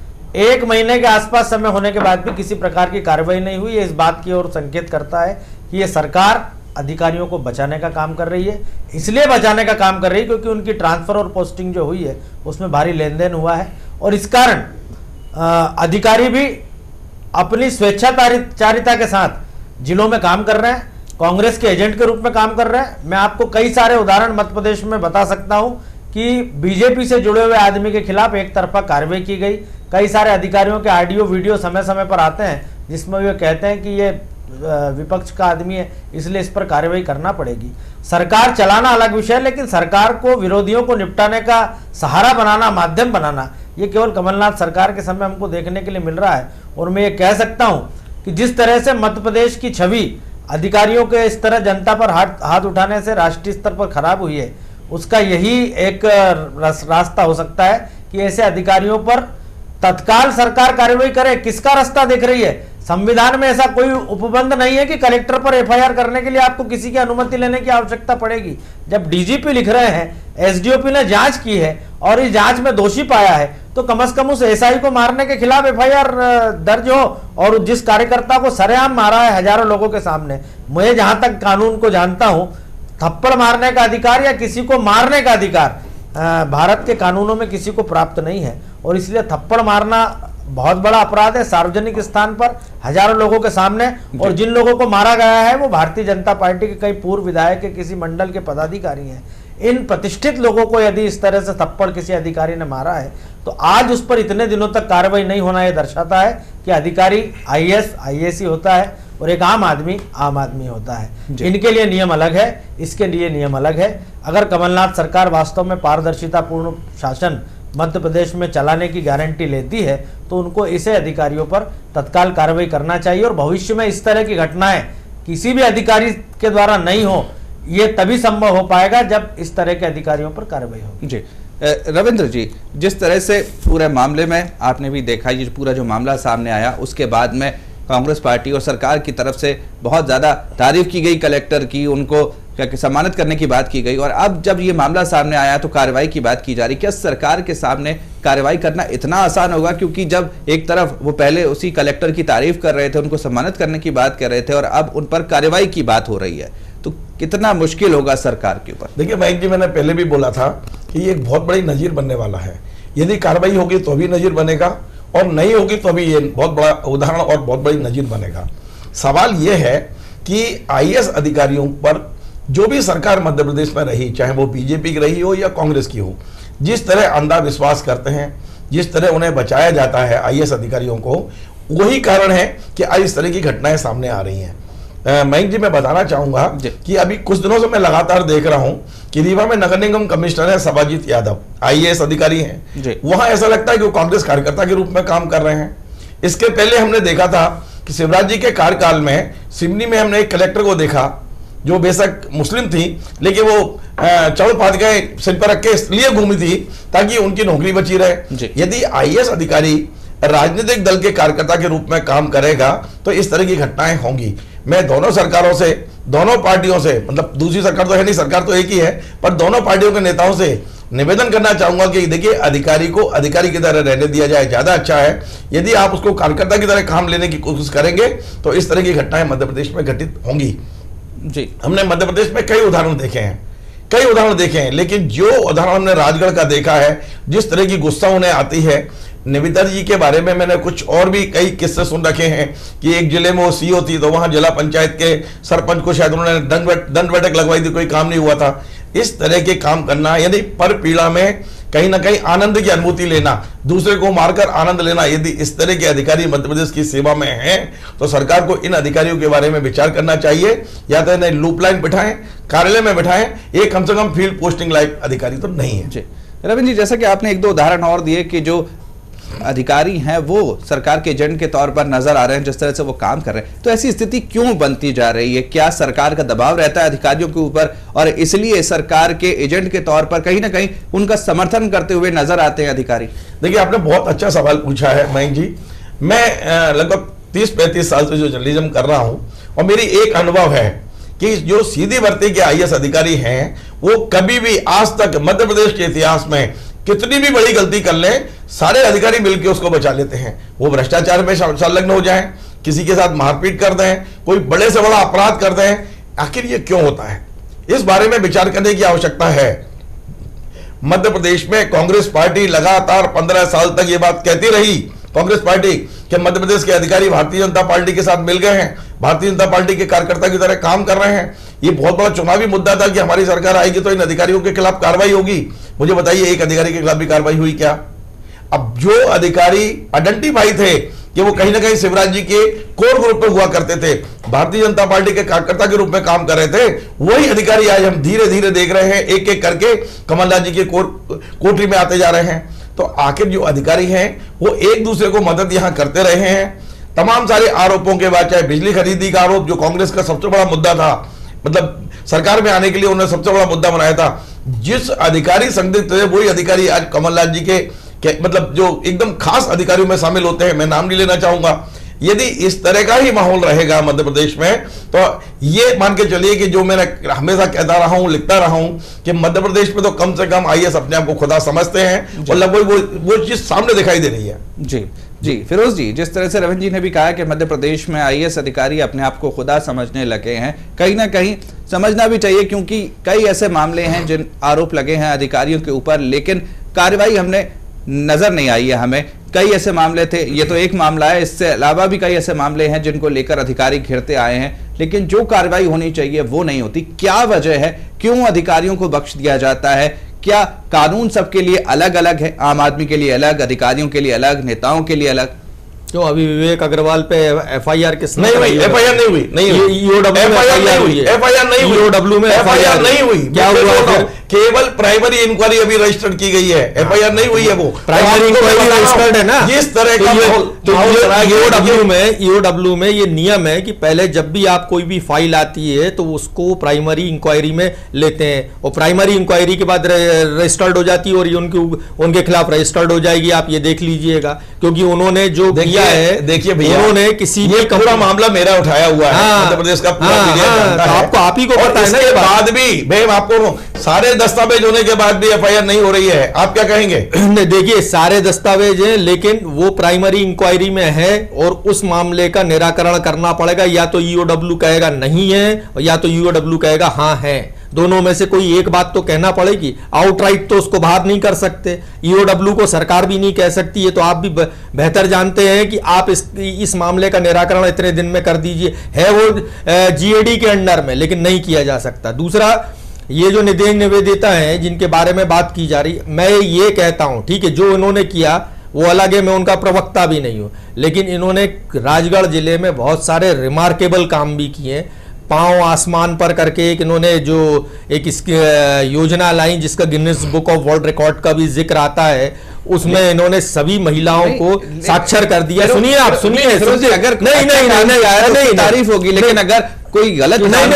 एक महीने के आसपास समय होने के बाद भी किसी प्रकार की कार्रवाई नहीं हुई। ये इस बात की ओर संकेत करता है कि ये सरकार अधिकारियों को बचाने का काम कर रही है। इसलिए बचाने का काम कर रही है क्योंकि उनकी ट्रांसफर और पोस्टिंग जो हुई है उसमें भारी लेन देन हुआ है और इस कारण अधिकारी भी अपनी स्वेच्छाचारिता के साथ जिलों में काम कर रहे हैं, कांग्रेस के एजेंट के रूप में काम कर रहे हैं। मैं आपको कई सारे उदाहरण मध्य प्रदेश में बता सकता हूँ कि बीजेपी से जुड़े हुए आदमी के खिलाफ एक तरफा कार्रवाई की गई। कई सारे अधिकारियों के ऑडियो वीडियो समय समय पर आते हैं जिसमें वे कहते हैं कि ये विपक्ष का आदमी है इसलिए इस पर कार्रवाई करना पड़ेगी। सरकार चलाना अलग विषय है, लेकिन सरकार को विरोधियों को निपटाने का सहारा बनाना, माध्यम बनाना, ये केवल कमलनाथ सरकार के समय हमको देखने के लिए मिल रहा है। और मैं ये कह सकता हूँ कि जिस तरह से मध्य प्रदेश की छवि अधिकारियों के इस तरह जनता पर हाथ हाथ उठाने से राष्ट्रीय स्तर पर खराब हुई है, उसका यही एक रास्ता हो सकता है कि ऐसे अधिकारियों पर तत्काल सरकार कार्रवाई करे। किसका रास्ता देख रही है? संविधान में ऐसा कोई उपबंध नहीं है कि कलेक्टर पर एफ आई आर करने के लिए आपको किसी की अनुमति लेने की आवश्यकता पड़ेगी। जब डीजीपी लिख रहे हैं, एसडीओपी ने जांच की है और इस जांच में दोषी पाया है, तो कम से कम उस एस आई को मारने के खिलाफ एफ आई आर दर्ज हो। और जिस कार्यकर्ता को सरेआम मारा है हजारों लोगों के सामने, मैं जहां तक कानून को जानता हूं, थप्पड़ मारने का अधिकार या किसी को मारने का अधिकार भारत के कानूनों में किसी को प्राप्त नहीं है। और इसलिए थप्पड़ मारना बहुत बड़ा अपराध है सार्वजनिक स्थान पर हजारों लोगों के सामने। और जिन लोगों को मारा गया है वो भारतीय जनता पार्टी के कई पूर्व विधायक के, किसी मंडल के पदाधिकारी हैं। इन प्रतिष्ठित लोगों को यदि इस तरह से थप्पड़ किसी अधिकारी ने मारा है तो आज उस पर इतने दिनों तक कार्रवाई नहीं होना यह दर्शाता है कि अधिकारी आई A S I A S ही होता है और एक आम आदमी आम आदमी होता है। इनके लिए नियम अलग है, इसके लिए नियम अलग है। अगर कमलनाथ सरकार वास्तव में पारदर्शितापूर्ण शासन मध्य प्रदेश में चलाने की गारंटी लेती है तो उनको ऐसे अधिकारियों पर तत्काल कार्रवाई करना चाहिए। और भविष्य में इस तरह की घटनाएं किसी भी अधिकारी के द्वारा नहीं हो, ये तभी संभव हो पाएगा जब इस तरह के अधिकारियों पर कार्रवाई होगी। जी रविंद्र जी, जिस तरह से पूरे मामले में आपने भी देखा, ये पूरा जो मामला सामने आया उसके बाद में कांग्रेस पार्टी और सरकार की तरफ से बहुत ज़्यादा तारीफ की गई कलेक्टर की, उनको क्या कि सम्मानित करने की बात की गई, और अब जब ये मामला सामने आया तो कार्रवाई की बात की जा रही। क्या सरकार के सामने कार्रवाई करना इतना आसान होगा? क्योंकि जब एक तरफ वो पहले उसी कलेक्टर की तारीफ कर रहे थे, उनको सम्मानित करने की बात कर रहे थे, और अब उन पर कार्रवाई की बात हो रही है, तो कितना मुश्किल होगा सरकार के ऊपर? देखिए भाई जी, मैंने पहले भी बोला था कि ये एक बहुत बड़ी नज़ीर बनने वाला है। यदि कार्रवाई होगी तो भी नज़ीर बनेगा और नहीं होगी तो भी ये बहुत बड़ा उदाहरण और बहुत बड़ी नज़ीर बनेगा। सवाल ये है कि आई ए एस अधिकारियों पर जो भी सरकार मध्य प्रदेश में रही, चाहे वो बीजेपी की रही हो या कांग्रेस की हो, जिस तरह अंधा विश्वास करते हैं, जिस तरह उन्हें बचाया जाता है आई ए एस अधिकारियों को, वही कारण है कि आज इस तरह की घटनाएं सामने आ रही हैं। मयंक जी, मैं बताना चाहूँगा कि अभी कुछ दिनों से मैं लगातार देख रहा हूँ कि रीवा में नगर निगम कमिश्नर है Sabhajeet Yadav, I A S अधिकारी हैं। वहाँ ऐसा लगता है कि वो कांग्रेस कार्यकर्ता के रूप में काम कर रहे हैं। इसके पहले हमने देखा था कि शिवराज जी के कार्यकाल में सिवनी में हमने एक कलेक्टर को देखा जो बेशक मुस्लिम थी, लेकिन वो चारों पाँच गए सिर पर रख के इसलिए घूमी थी ताकि उनकी नौकरी बची रहे। यदि आई ए एस अधिकारी राजनीतिक दल के कार्यकर्ता के रूप में काम करेगा तो इस तरह की घटनाएं होंगी। मैं दोनों सरकारों से, दोनों पार्टियों से, मतलब दूसरी सरकार तो है नहीं, सरकार तो एक ही है, पर दोनों पार्टियों के नेताओं से निवेदन करना चाहूंगा कि देखिए, अधिकारी को अधिकारी की तरह रहने दिया जाए ज़्यादा अच्छा है। यदि आप उसको कार्यकर्ता की तरह काम लेने की कोशिश करेंगे तो इस तरह की घटनाएं मध्य प्रदेश में घटित होंगी। जी, हमने मध्य प्रदेश में कई उदाहरण देखे हैं, कई उदाहरण देखे हैं, लेकिन जो उदाहरण हमने राजगढ़ का देखा है, जिस तरह की गुस्सा उन्हें आती है। निवेदिता जी के बारे में मैंने कुछ और भी कई किस्से सुन रखे हैं कि एक जिले में वो सी ओ थी तो वहाँ जिला पंचायत के सरपंच को शायद उन्होंने दंड दंड बैठक लगवाई थी, कोई काम नहीं हुआ था। इस तरह के काम करना, यानी पर पीड़ा में कहीं ना कहीं आनंद की अनुभूति लेना, दूसरे को मारकर आनंद लेना, यदि इस तरह के अधिकारी मध्य प्रदेश की सेवा में हैं तो सरकार को इन अधिकारियों के बारे में विचार करना चाहिए। या तो इन्हें लूप लाइन बिठाएं, कार्यालय में बिठाएं, ये कम से कम फील्ड पोस्टिंग लायक अधिकारी तो नहीं है। जी रविंद्र जी, जैसा कि आपने एक दो उदाहरण और दिए कि जो अधिकारी हैं वो सरकार के एजेंट के तौर पर नजर आ रहे हैं जिस तरह से वो काम कर रहे हैं, तो ऐसी स्थिति क्यों बनती जा रही है? क्या सरकार का दबाव रहता है अधिकारियों के ऊपर और इसलिए सरकार के एजेंट के तौर पर कहीं ना कहीं उनका समर्थन करते हुए नजर आते हैं अधिकारी? देखिए, आपने बहुत अच्छा सवाल पूछा है मयंक जी। मैं लगभग तीस पैंतीस साल से जो जर्नलिज्म कर रहा हूँ और मेरी एक अनुभव है कि जो सीधी भर्ती के आई ए एस अधिकारी हैं वो कभी भी आज तक मध्य प्रदेश के इतिहास में कितनी भी बड़ी गलती कर लें सारे अधिकारी मिलकर उसको बचा लेते हैं। वो भ्रष्टाचार में संलग्न हो जाएं, किसी के साथ मारपीट कर दें, कोई बड़े से बड़ा अपराध कर दें। आखिर ये क्यों होता है, इस बारे में विचार करने की आवश्यकता है। मध्य प्रदेश में कांग्रेस पार्टी लगातार पंद्रह साल तक ये बात कहती रही, कांग्रेस पार्टी के मध्य प्रदेश के अधिकारी भारतीय जनता पार्टी के साथ मिल गए हैं, भारतीय जनता पार्टी के कार्यकर्ता की तरह काम कर रहे हैं। ये बहुत बड़ा चुनावी मुद्दा था कि हमारी सरकार आएगी तो इन अधिकारियों के खिलाफ कार्रवाई होगी। मुझे बताइए, एक अधिकारी के खिलाफ भी कार्रवाई हुई क्या? अब जो अधिकारी आइडेंटिफाई थे कि वो कहीं ना कहीं शिवराज जी के कोर ग्रुप में हुआ करते थे, भारतीय जनता पार्टी के कार्यकर्ता के रूप में काम कर रहे थे, वही अधिकारी आज हम धीरे धीरे देख रहे हैं एक एक करके कमलनाथ जी के कोर कोटरी में आते जा रहे हैं। तो आखिर जो अधिकारी हैं वो एक दूसरे को मदद यहां करते रहे हैं। तमाम सारे आरोपों के बाद, चाहे बिजली खरीदी का आरोप जो कांग्रेस का सबसे बड़ा मुद्दा था, मतलब सरकार में आने के लिए उन्होंने सबसे बड़ा मुद्दा बनाया था, जिस अधिकारी संदिग्ध थे वही अधिकारी आज कमलनाथ जी के, के मतलब जो एकदम खास अधिकारियों में शामिल होते हैं। मैं नाम नहीं लेना चाहूंगा। यदि इस तरह का ही माहौल रहेगा मध्य प्रदेश में तो ये मान के चलिए कि जो मैं हमेशा कहता रहा हूं, लिखता रहा हूं कि मध्य प्रदेश में तो कम से कम आई ए एस अपने आप को खुदा समझते हैं और लगभग वो वो चीज सामने दिखाई दे रही है। जी जी फिरोज जी, जिस तरह से रविंद्र जी ने भी कहा कि मध्य प्रदेश में आई ए एस अधिकारी अपने आप को खुदा समझने लगे हैं, कहीं ना कहीं समझना भी चाहिए क्योंकि कई ऐसे मामले हैं जिन आरोप लगे हैं अधिकारियों के ऊपर लेकिन कार्रवाई हमने नजर नहीं आई है। हमें कई ऐसे मामले थे, ये तो एक मामला है, इससे अलावा भी कई ऐसे मामले हैं जिनको लेकर अधिकारी घिरते आए हैं लेकिन जो कार्रवाई होनी चाहिए वो नहीं होती। क्या वजह है, क्यों अधिकारियों को बख्श दिया जाता है? क्या कानून सबके लिए अलग अलग है, आम आदमी के लिए अलग, अधिकारियों के लिए अलग, नेताओं के लिए अलग? तो अभी विवेक अग्रवाल पे एफ आई आर किस नहीं हुई? एफ आई आर नहीं हुई, नहीं हुई, एफ आई आर नहीं हुई, ई ओ डब्ल्यू में एफ आई आर नहीं हुई। क्या हुआ? केवल प्राइमरी इंक्वायरी अभी रजिस्टर्ड की गई है, एफ आई आर नहीं हुई है। वो प्राइमरी इंक्वायरी रजिस्टर्ड है ना। इस तरह का ई ओ डब्ल्यू में ई ओ डब्ल्यू में ये नियम है कि पहले जब भी आप कोई भी फाइल आती है तो उसको प्राइमरी इंक्वायरी में लेते हैं और प्राइमरी इंक्वायरी के बाद रजिस्टर्ड हो जाती है और उनके उनके खिलाफ रजिस्टर्ड हो जाएगी। आप ये देख लीजिएगा क्योंकि उन्होंने जो है, देखिए भैया उन्होंने किसी भी पूरा मामला मेरा उठाया हुआ है मध्य प्रदेश का पूरा है। आपको आप ही को पता है ना, इसके बाद भी भैया आपको सारे दस्तावेज होने के बाद भी एफ आई आर नहीं हो रही है, आप क्या कहेंगे? देखिए, सारे दस्तावेज हैं लेकिन वो प्राइमरी इंक्वायरी में है और उस मामले का निराकरण करना पड़ेगा। या तो ई ओ डब्ल्यू कहेगा नहीं है या तो ई ओ डब्ल्यू कहेगा हाँ है, दोनों में से कोई एक बात तो कहना पड़ेगी। आउटराइट तो उसको बाहर नहीं कर सकते, ई ओ डब्ल्यू को सरकार भी नहीं कह सकती है। तो आप भी बेहतर जानते हैं कि आप इस इस मामले का निराकरण इतने दिन में कर दीजिए। है वो जी ए डी के अंडर में लेकिन नहीं किया जा सकता। दूसरा, ये जो निधि निवेदिता हैं जिनके बारे में बात की जा रही, मैं ये कहता हूँ ठीक है जो इन्होंने किया वो अलग है, मैं उनका प्रवक्ता भी नहीं हूँ, लेकिन इन्होंने राजगढ़ जिले में बहुत सारे रिमार्केबल काम भी किए हैं। पाँव आसमान पर करके एक इन्होंने जो एक इसकी योजना लाई जिसका Guinness Book of World Record का भी जिक्र आता है, उसमें इन्होंने सभी महिलाओं को साक्षर कर दिया। सुनिए आप, सुनिए अगर नहीं नहीं नहीं नहीं तारीफ होगी लेकिन अगर कोई गलत नहीं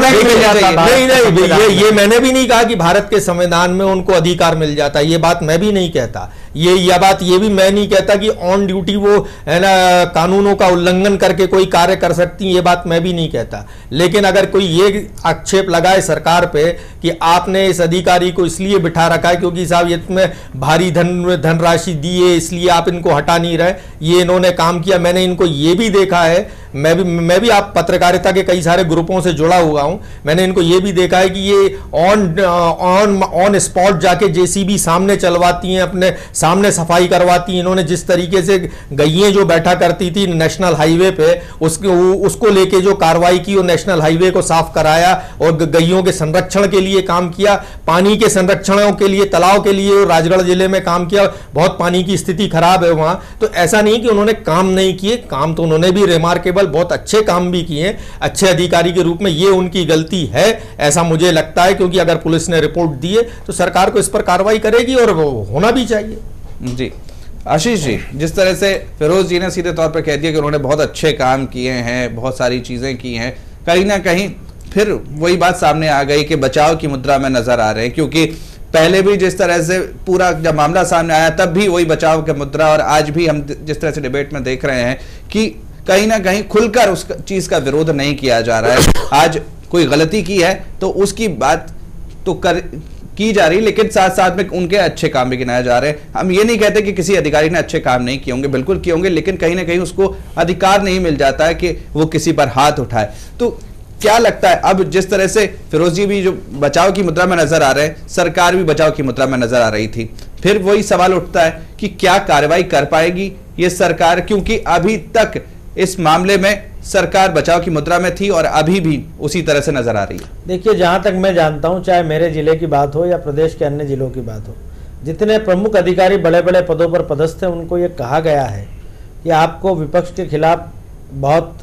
नहीं नहीं ये ये मैंने भी नहीं कहा कि भारत के संविधान में उनको अधिकार मिल जाता, ये बात मैं भी नहीं कहता। ये यह बात ये भी मैं नहीं कहता कि ऑन ड्यूटी वो है ना कानूनों का उल्लंघन करके कोई कार्य कर सकती, ये बात मैं भी नहीं कहता। लेकिन अगर कोई ये आक्षेप लगाए सरकार पे कि आपने इस अधिकारी को इसलिए बिठा रखा है क्योंकि साहब ये तुम्हें भारी धन धनराशि दी है इसलिए आप इनको हटा नहीं रहे, ये इन्होंने काम किया। मैंने इनको ये भी देखा है, मैं भी मैं भी आप पत्रकारिता के कई सारे ग्रुपों से जुड़ा हुआ हूँ, मैंने इनको ये भी देखा है कि ये ऑन ऑन ऑन स्पॉट जाके जे सी बी सामने चलवाती हैं, अपने सामने सफाई करवाती हैं। इन्होंने जिस तरीके से गैये जो बैठा करती थी नेशनल हाईवे पे उसके उसको लेके जो कार्रवाई की और नेशनल हाईवे को साफ कराया और गैयों के संरक्षण के लिए काम किया, पानी के संरक्षणों के लिए, तालाब के लिए राजगढ़ जिले में काम किया। बहुत पानी की स्थिति खराब है वहाँ, तो ऐसा नहीं कि उन्होंने काम नहीं किए, काम तो उन्होंने भी रिमार्केबल बहुत अच्छे काम भी किए अच्छे अधिकारी के रूप में। ये उनकी गलती है ऐसा मुझे लगता है क्योंकि अगर पुलिस ने रिपोर्ट दी है तो सरकार को इस पर कार्रवाई करेगी और होना भी चाहिए। जी आशीष जी, जिस तरह से फिरोज जी ने सीधे तौर पर कह दिया कि उन्होंने बहुत अच्छे काम किए हैं, बहुत सारी चीजें की हैं, कहीं ना कहीं फिर वही बात सामने आ गई कि बचाव की मुद्रा में नजर आ रहे हैं, क्योंकि पहले भी जिस तरह से पूरा जब मामला सामने आया तब भी वही बचाव की मुद्रा, और आज भी हम जिस तरह से डिबेट में देख रहे हैं कि कहीं ना कहीं खुलकर उस चीज का विरोध नहीं किया जा रहा है। आज कोई गलती की है तो उसकी बात तो कर की जा रही, लेकिन साथ साथ में उनके अच्छे काम भी गिनाए जा रहे हैं। हम ये नहीं कहते कि किसी अधिकारी ने अच्छे काम नहीं किए होंगे, बिल्कुल किए होंगे, लेकिन कहीं ना कहीं उसको अधिकार नहीं मिल जाता है कि वो किसी पर हाथ उठाए। तो क्या लगता है अब जिस तरह से फिरोज जी भी जो बचाव की मुद्रा में नजर आ रहे हैं, सरकार भी बचाव की मुद्रा में नजर आ रही थी, फिर वही सवाल उठता है कि क्या कार्रवाई कर पाएगी ये सरकार, क्योंकि अभी तक इस मामले में सरकार बचाव की मुद्रा में थी और अभी भी उसी तरह से नजर आ रही है। देखिए, जहाँ तक मैं जानता हूँ, चाहे मेरे जिले की बात हो या प्रदेश के अन्य जिलों की बात हो, जितने प्रमुख अधिकारी बड़े बड़े पदों पर पदस्थ थे उनको ये कहा गया है कि आपको विपक्ष के खिलाफ बहुत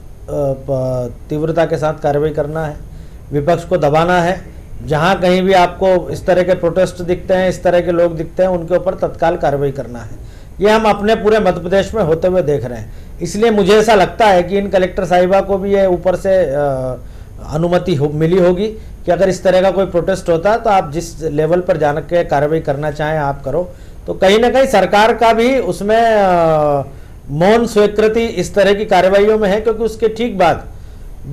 तीव्रता के साथ कार्रवाई करना है, विपक्ष को दबाना है, जहाँ कहीं भी आपको इस तरह के प्रोटेस्ट दिखते हैं, इस तरह के लोग दिखते हैं, उनके ऊपर तत्काल कार्रवाई करना है। ये हम अपने पूरे मध्य प्रदेश में होते हुए देख रहे हैं। इसलिए मुझे ऐसा लगता है कि इन कलेक्टर साहिबा को भी ये ऊपर से अनुमति हो, मिली होगी कि अगर इस तरह का कोई प्रोटेस्ट होता है तो आप जिस लेवल पर जाने के कार्रवाई करना चाहें आप करो। तो कहीं ना कहीं सरकार का भी उसमें मौन स्वीकृति इस तरह की कार्रवाइयों में है, क्योंकि उसके ठीक बाद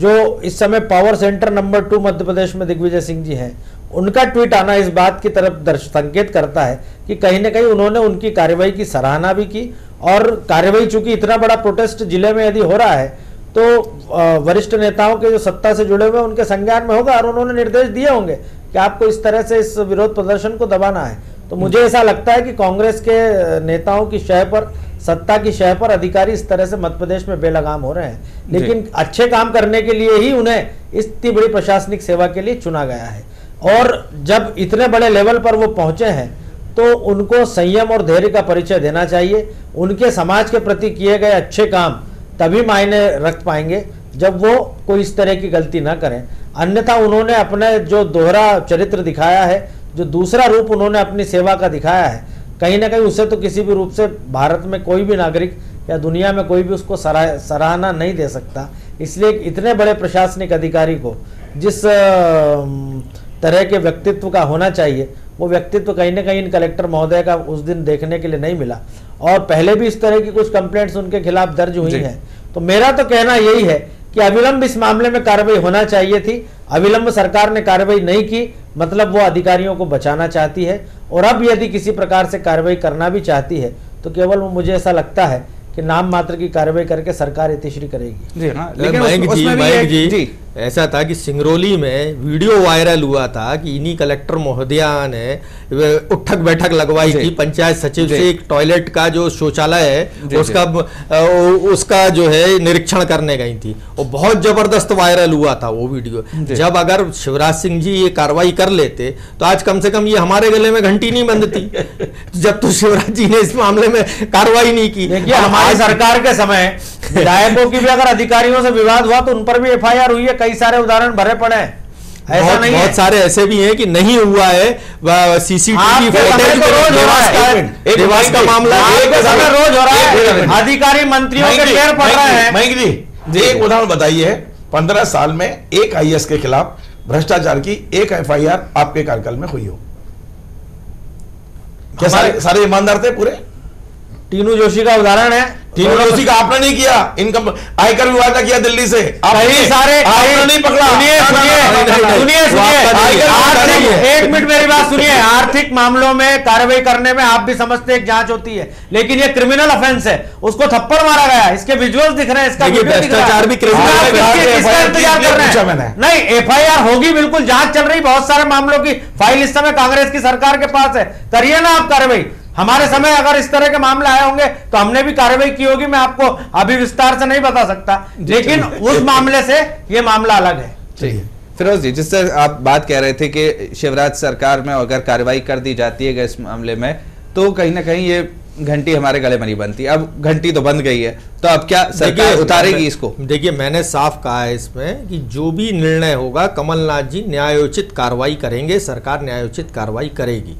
जो इस समय power centre number two Madhya Pradesh में दिग्विजय सिंह जी हैं, उनका ट्वीट आना इस बात की तरफ संकेत करता है कि कहीं ना कहीं उन्होंने उनकी कार्रवाई की सराहना भी की, और कार्रवाई चूंकि इतना बड़ा प्रोटेस्ट जिले में यदि हो रहा है तो वरिष्ठ नेताओं के जो सत्ता से जुड़े हुए उनके संज्ञान में होगा और उन्होंने निर्देश दिए होंगे कि आपको इस तरह से इस विरोध प्रदर्शन को दबाना है। तो मुझे ऐसा लगता है कि कांग्रेस के नेताओं की शह पर, सत्ता की शह पर अधिकारी इस तरह से मध्य प्रदेश में बेलगाम हो रहे हैं, लेकिन अच्छे काम करने के लिए ही उन्हें इतनी बड़ी प्रशासनिक सेवा के लिए चुना गया है। और जब इतने बड़े लेवल पर वो पहुंचे हैं तो उनको संयम और धैर्य का परिचय देना चाहिए। उनके समाज के प्रति किए गए अच्छे काम तभी मायने रख पाएंगे जब वो कोई इस तरह की गलती ना करें, अन्यथा उन्होंने अपने जो दोहरा चरित्र दिखाया है, जो दूसरा रूप उन्होंने अपनी सेवा का दिखाया है, कहीं ना कहीं उसे तो किसी भी रूप से भारत में कोई भी नागरिक या दुनिया में कोई भी उसको सराह सराहना नहीं दे सकता। इसलिए इतने बड़े प्रशासनिक अधिकारी को जिस तरह के व्यक्तित्व का होना चाहिए वो व्यक्तित्व कहीं ना कहीं इन कलेक्टर महोदय का उस दिन देखने के लिए नहीं मिला, और पहले भी इस तरह की कुछ कंप्लेंट्स उनके खिलाफ दर्ज हुई हैं। तो मेरा तो कहना यही है कि अविलंब इस मामले में कार्रवाई होना चाहिए थी, अविलंब सरकार ने कार्रवाई नहीं की, मतलब वो अधिकारियों को बचाना चाहती है, और अब यदि किसी प्रकार से कार्रवाई करना भी चाहती है तो केवल वो मुझे ऐसा लगता है कि नाम मात्र की कार्रवाई करके सरकार इतिश्री करेगी। जी हाँ, लेकिन माइक जी, माइक जी, जी ऐसा था कि सिंगरौली में वीडियो वायरल हुआ था कि इन्हीं कलेक्टर महोदया ने उठक बैठक लगवाई थी पंचायत सचिव से, एक टॉयलेट का जो शौचालय है उसका उसका जो है निरीक्षण करने गई थी, और बहुत जबरदस्त वायरल हुआ था वो वीडियो। जब अगर शिवराज सिंह जी ये कार्रवाई कर लेते तो आज कम से कम ये हमारे गले में घंटी नहीं बंधती, जब तो शिवराज जी ने इस मामले में कार्रवाई नहीं की। हमारी सरकार के समय विधायकों की भी अगर अधिकारियों से विवाद हुआ तो उन पर भी एफ आई आर हुई है, कई सारे उदाहरण भरे पड़े हैं। ऐसा बहुत, नहीं बहुत है। सारे ऐसे भी हैं कि नहीं हुआ है, सीसीटीवी फुटेज का मामला रोज हो रहा है, अधिकारी मंत्रियों के पैर पड़ रहे हैं। माइक जी, एक उदाहरण बताइए, पंद्रह साल में एक आईएएस के खिलाफ भ्रष्टाचार की एक एफआईआर आपके कार्यकाल में हुई हो? क्या सारे ईमानदार थे पूरे? तीनू जोशी का उदाहरण है, तीनू जोशी का आपने नहीं किया, इनकम आयकर विभाग का किया दिल्ली से, आपने सारे आपने नहीं पकड़ा। सुनिए सुनिए एक मिनट मेरी बात सुनिए, आर्थिक मामलों में कार्रवाई करने में आप भी समझते हैं एक जांच होती है, लेकिन ये क्रिमिनल ऑफेंस है, उसको थप्पड़ मारा गया, इसके विजुअल्स दिख रहे हैं, इसका भ्रष्टाचार भी क्रिमिनल नहीं, एफआईआर होगी बिल्कुल, जांच चल रही, बहुत सारे मामलों की फाइल इस समय कांग्रेस की सरकार के पास है, करिए ना आप कार्रवाई। हमारे समय अगर इस तरह के मामले आए होंगे तो हमने भी कार्रवाई की होगी, मैं आपको अभी विस्तार से नहीं बता सकता, लेकिन उस मामले से ये मामला अलग है। ठीक है फिरोज जी, जिससे आप बात कह रहे थे कि शिवराज सरकार में अगर कार्रवाई कर दी जाती है इस मामले में तो कहीं ना कहीं ये घंटी हमारे गले में नहीं बनती, अब घंटी तो बंद गई है, तो अब क्या सरकार उतारेगी इसको? देखिए, मैंने साफ कहा है इसमें कि जो भी निर्णय होगा कमलनाथ जी न्यायोचित कार्रवाई करेंगे, सरकार न्यायोचित कार्रवाई करेगी,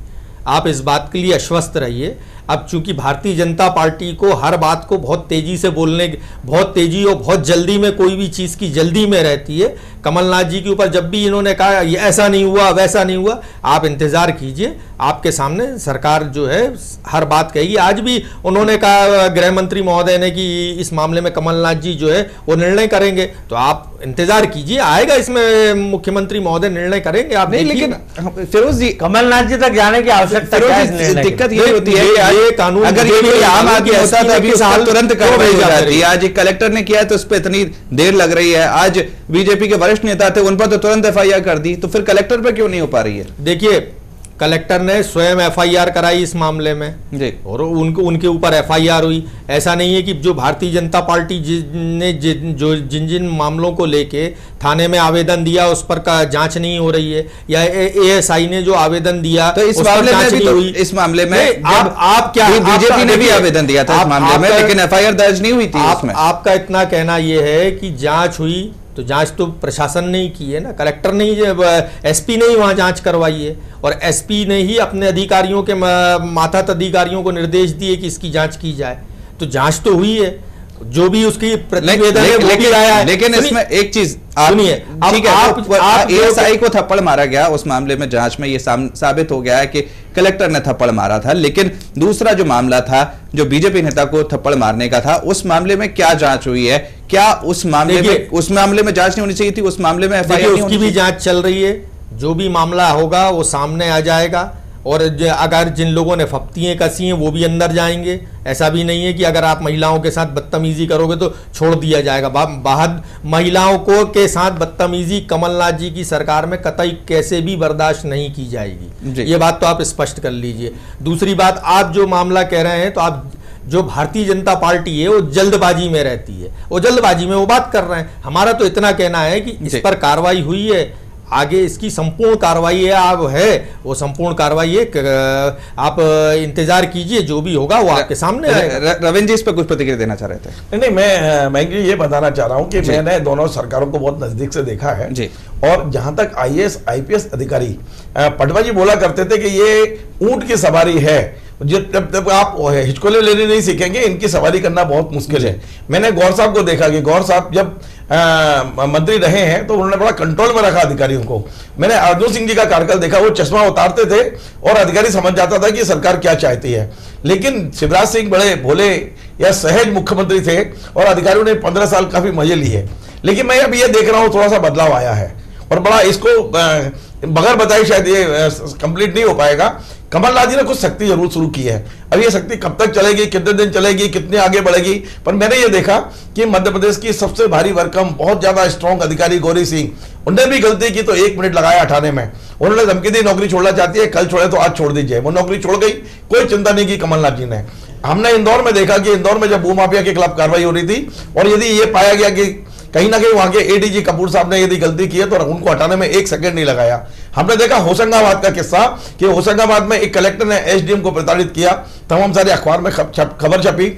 आप इस बात के लिए आश्वस्त रहिए। अब चूंकि भारतीय जनता पार्टी को हर बात को बहुत तेजी से बोलने, बहुत तेजी और बहुत जल्दी में, कोई भी चीज़ की जल्दी में रहती है। कमलनाथ जी के ऊपर जब भी इन्होंने कहा ये ऐसा नहीं हुआ वैसा नहीं हुआ, आप इंतज़ार कीजिए, आपके सामने सरकार जो है हर बात कहेगी। आज भी उन्होंने कहा गृह मंत्री महोदय ने कि इस मामले में कमलनाथ जी जो है वो निर्णय करेंगे, तो आप इंतजार कीजिए, आएगा इसमें मुख्यमंत्री महोदय निर्णय करेंगे। आप नहीं, लेकिन फिरोज जी कमलनाथ जी तक जाने की आवश्यकता है। दिक्कत ये होती है ये कानून अगर ये आम आदमी ऐसा था कि साल तुरंत कर भेजा जाती है, आज कलेक्टर ने किया है तो उस पर इतनी देर लग रही है, आज बीजेपी के वरिष्ठ नेता थे उन पर तो तुरंत एफ आई आर कर दी, तो फिर कलेक्टर पर क्यों नहीं हो पा रही है? देखिए कलेक्टर ने स्वयं एफ आई आर कराई इस मामले में जी, और उनको उनके ऊपर एफ आई आर हुई। ऐसा नहीं है कि जो भारतीय जनता पार्टी ने जो जिन जिन मामलों को लेके थाने में आवेदन दिया उस पर का जांच नहीं हो रही है, या ए एस आई ने जो आवेदन दिया तो इस मामले में भी तो, इस मामले में आप आप क्या बीजेपी ने भी आवेदन दिया था इस मामले में, लेकिन एफ आई आर दर्ज नहीं हुई थी। आपका इतना कहना यह है कि जाँच हुई, तो जांच तो प्रशासन ने ही की है ना, कलेक्टर ने ही, एस पी ने ही वहाँ जांच करवाई है, और एस पी ने ही अपने अधिकारियों के माथात अधिकारियों को निर्देश दिए कि इसकी जांच की जाए, तो जांच तो हुई है, जो भी उसकी प्रतिवेदन है वो भी आया है। लेकिन इसमें एक चीज सुनिए, आप ए एस आई को थप्पड़ मारा गया उस मामले में, जांच में ये साबित हो गया है कि कलेक्टर ने थप्पड़ मारा था, लेकिन दूसरा जो मामला था जो बीजेपी नेता को थप्पड़ मारने का था, उस मामले में क्या जांच हुई है? क्या उस मामले में उस मामले में जांच नहीं होनी चाहिए थी? उस मामले में एफ आई आर उसकी भी जांच चल रही है, जो भी मामला होगा वो सामने आ जाएगा, और अगर जिन लोगों ने फप्तियाँ कसी हैं वो भी अंदर जाएंगे। ऐसा भी नहीं है कि अगर आप महिलाओं के साथ बदतमीजी करोगे तो छोड़ दिया जाएगा। बाहर महिलाओं को के साथ बदतमीजी कमलनाथ जी की सरकार में कतई कैसे भी बर्दाश्त नहीं की जाएगी, ये बात तो आप स्पष्ट कर लीजिए। दूसरी बात, आप जो मामला कह रहे हैं, तो आप जो भारतीय जनता पार्टी है वो जल्दबाजी में रहती है, वो जल्दबाजी में वो बात कर रहे हैं। हमारा तो इतना कहना है कि इस पर कार्रवाई हुई है, आगे इसकी संपूर्ण कार्रवाई है, आप है वो संपूर्ण कार्रवाई है, आप इंतजार कीजिए, जो भी होगा वो आपके सामने आएगा। रविंद्र जी इस पर कुछ प्रतिक्रिया देना चाह रहे थे? नहीं नहीं, मैं मैं ये बताना चाह रहा हूँ कि मैंने दोनों सरकारों को बहुत नजदीक से देखा है जी, और जहाँ तक I A S I P S अधिकारी पटवा जी बोला करते थे कि ये ऊंट की सवारी है, जब तब तब आप हिचकोले लेने नहीं सीखेंगे इनकी सवारी करना बहुत मुश्किल है। मैंने गौर साहब को देखा कि गौर साहब जब आ, मंत्री रहे हैं तो उन्होंने बड़ा कंट्रोल में रखा अधिकारियों को। मैंने अर्जुन सिंह जी का कार्यकाल देखा, वो चश्मा उतारते थे और अधिकारी समझ जाता था कि सरकार क्या चाहती है। लेकिन शिवराज सिंह बड़े भोले या सहज मुख्यमंत्री थे और अधिकारियों ने पंद्रह साल काफी मजे लिए। लेकिन मैं अब ये देख रहा हूँ थोड़ा सा बदलाव आया है, और बड़ा इसको बगैर बताए शायद ये कंप्लीट नहीं हो पाएगा। कमलनाथ जी ने कुछ सख्ती जरूर शुरू की है, अब ये सख्ती कब तक चलेगी, कितने दिन चलेगी, कितने आगे बढ़ेगी, पर मैंने ये देखा कि मध्य प्रदेश की सबसे भारी वर्कम बहुत ज्यादा स्ट्रांग अधिकारी गौरी सिंह, उन्होंने भी गलती की तो एक मिनट लगाया हटाने में। उन्होंने धमकी दी नौकरी छोड़ना चाहती है, कल छोड़े तो आज छोड़ दीजिए, वो नौकरी छोड़ गई, कोई चिंता नहीं की कमलनाथ जी ने। हमने इंदौर में देखा कि इंदौर में जब भूमाफिया के खिलाफ कार्रवाई हो रही थी, और यदि ये पाया गया कि कहीं ना कहीं वहां के ए डी जी कपूर साहब ने यदि गलती की है तो उनको हटाने में एक सेकंड नहीं लगाया। हमने देखा होशंगाबाद का किस्सा कि होशंगाबाद में एक कलेक्टर ने एस डी एम को प्रताड़ित किया, तमाम सारे अखबार में खबर छपी,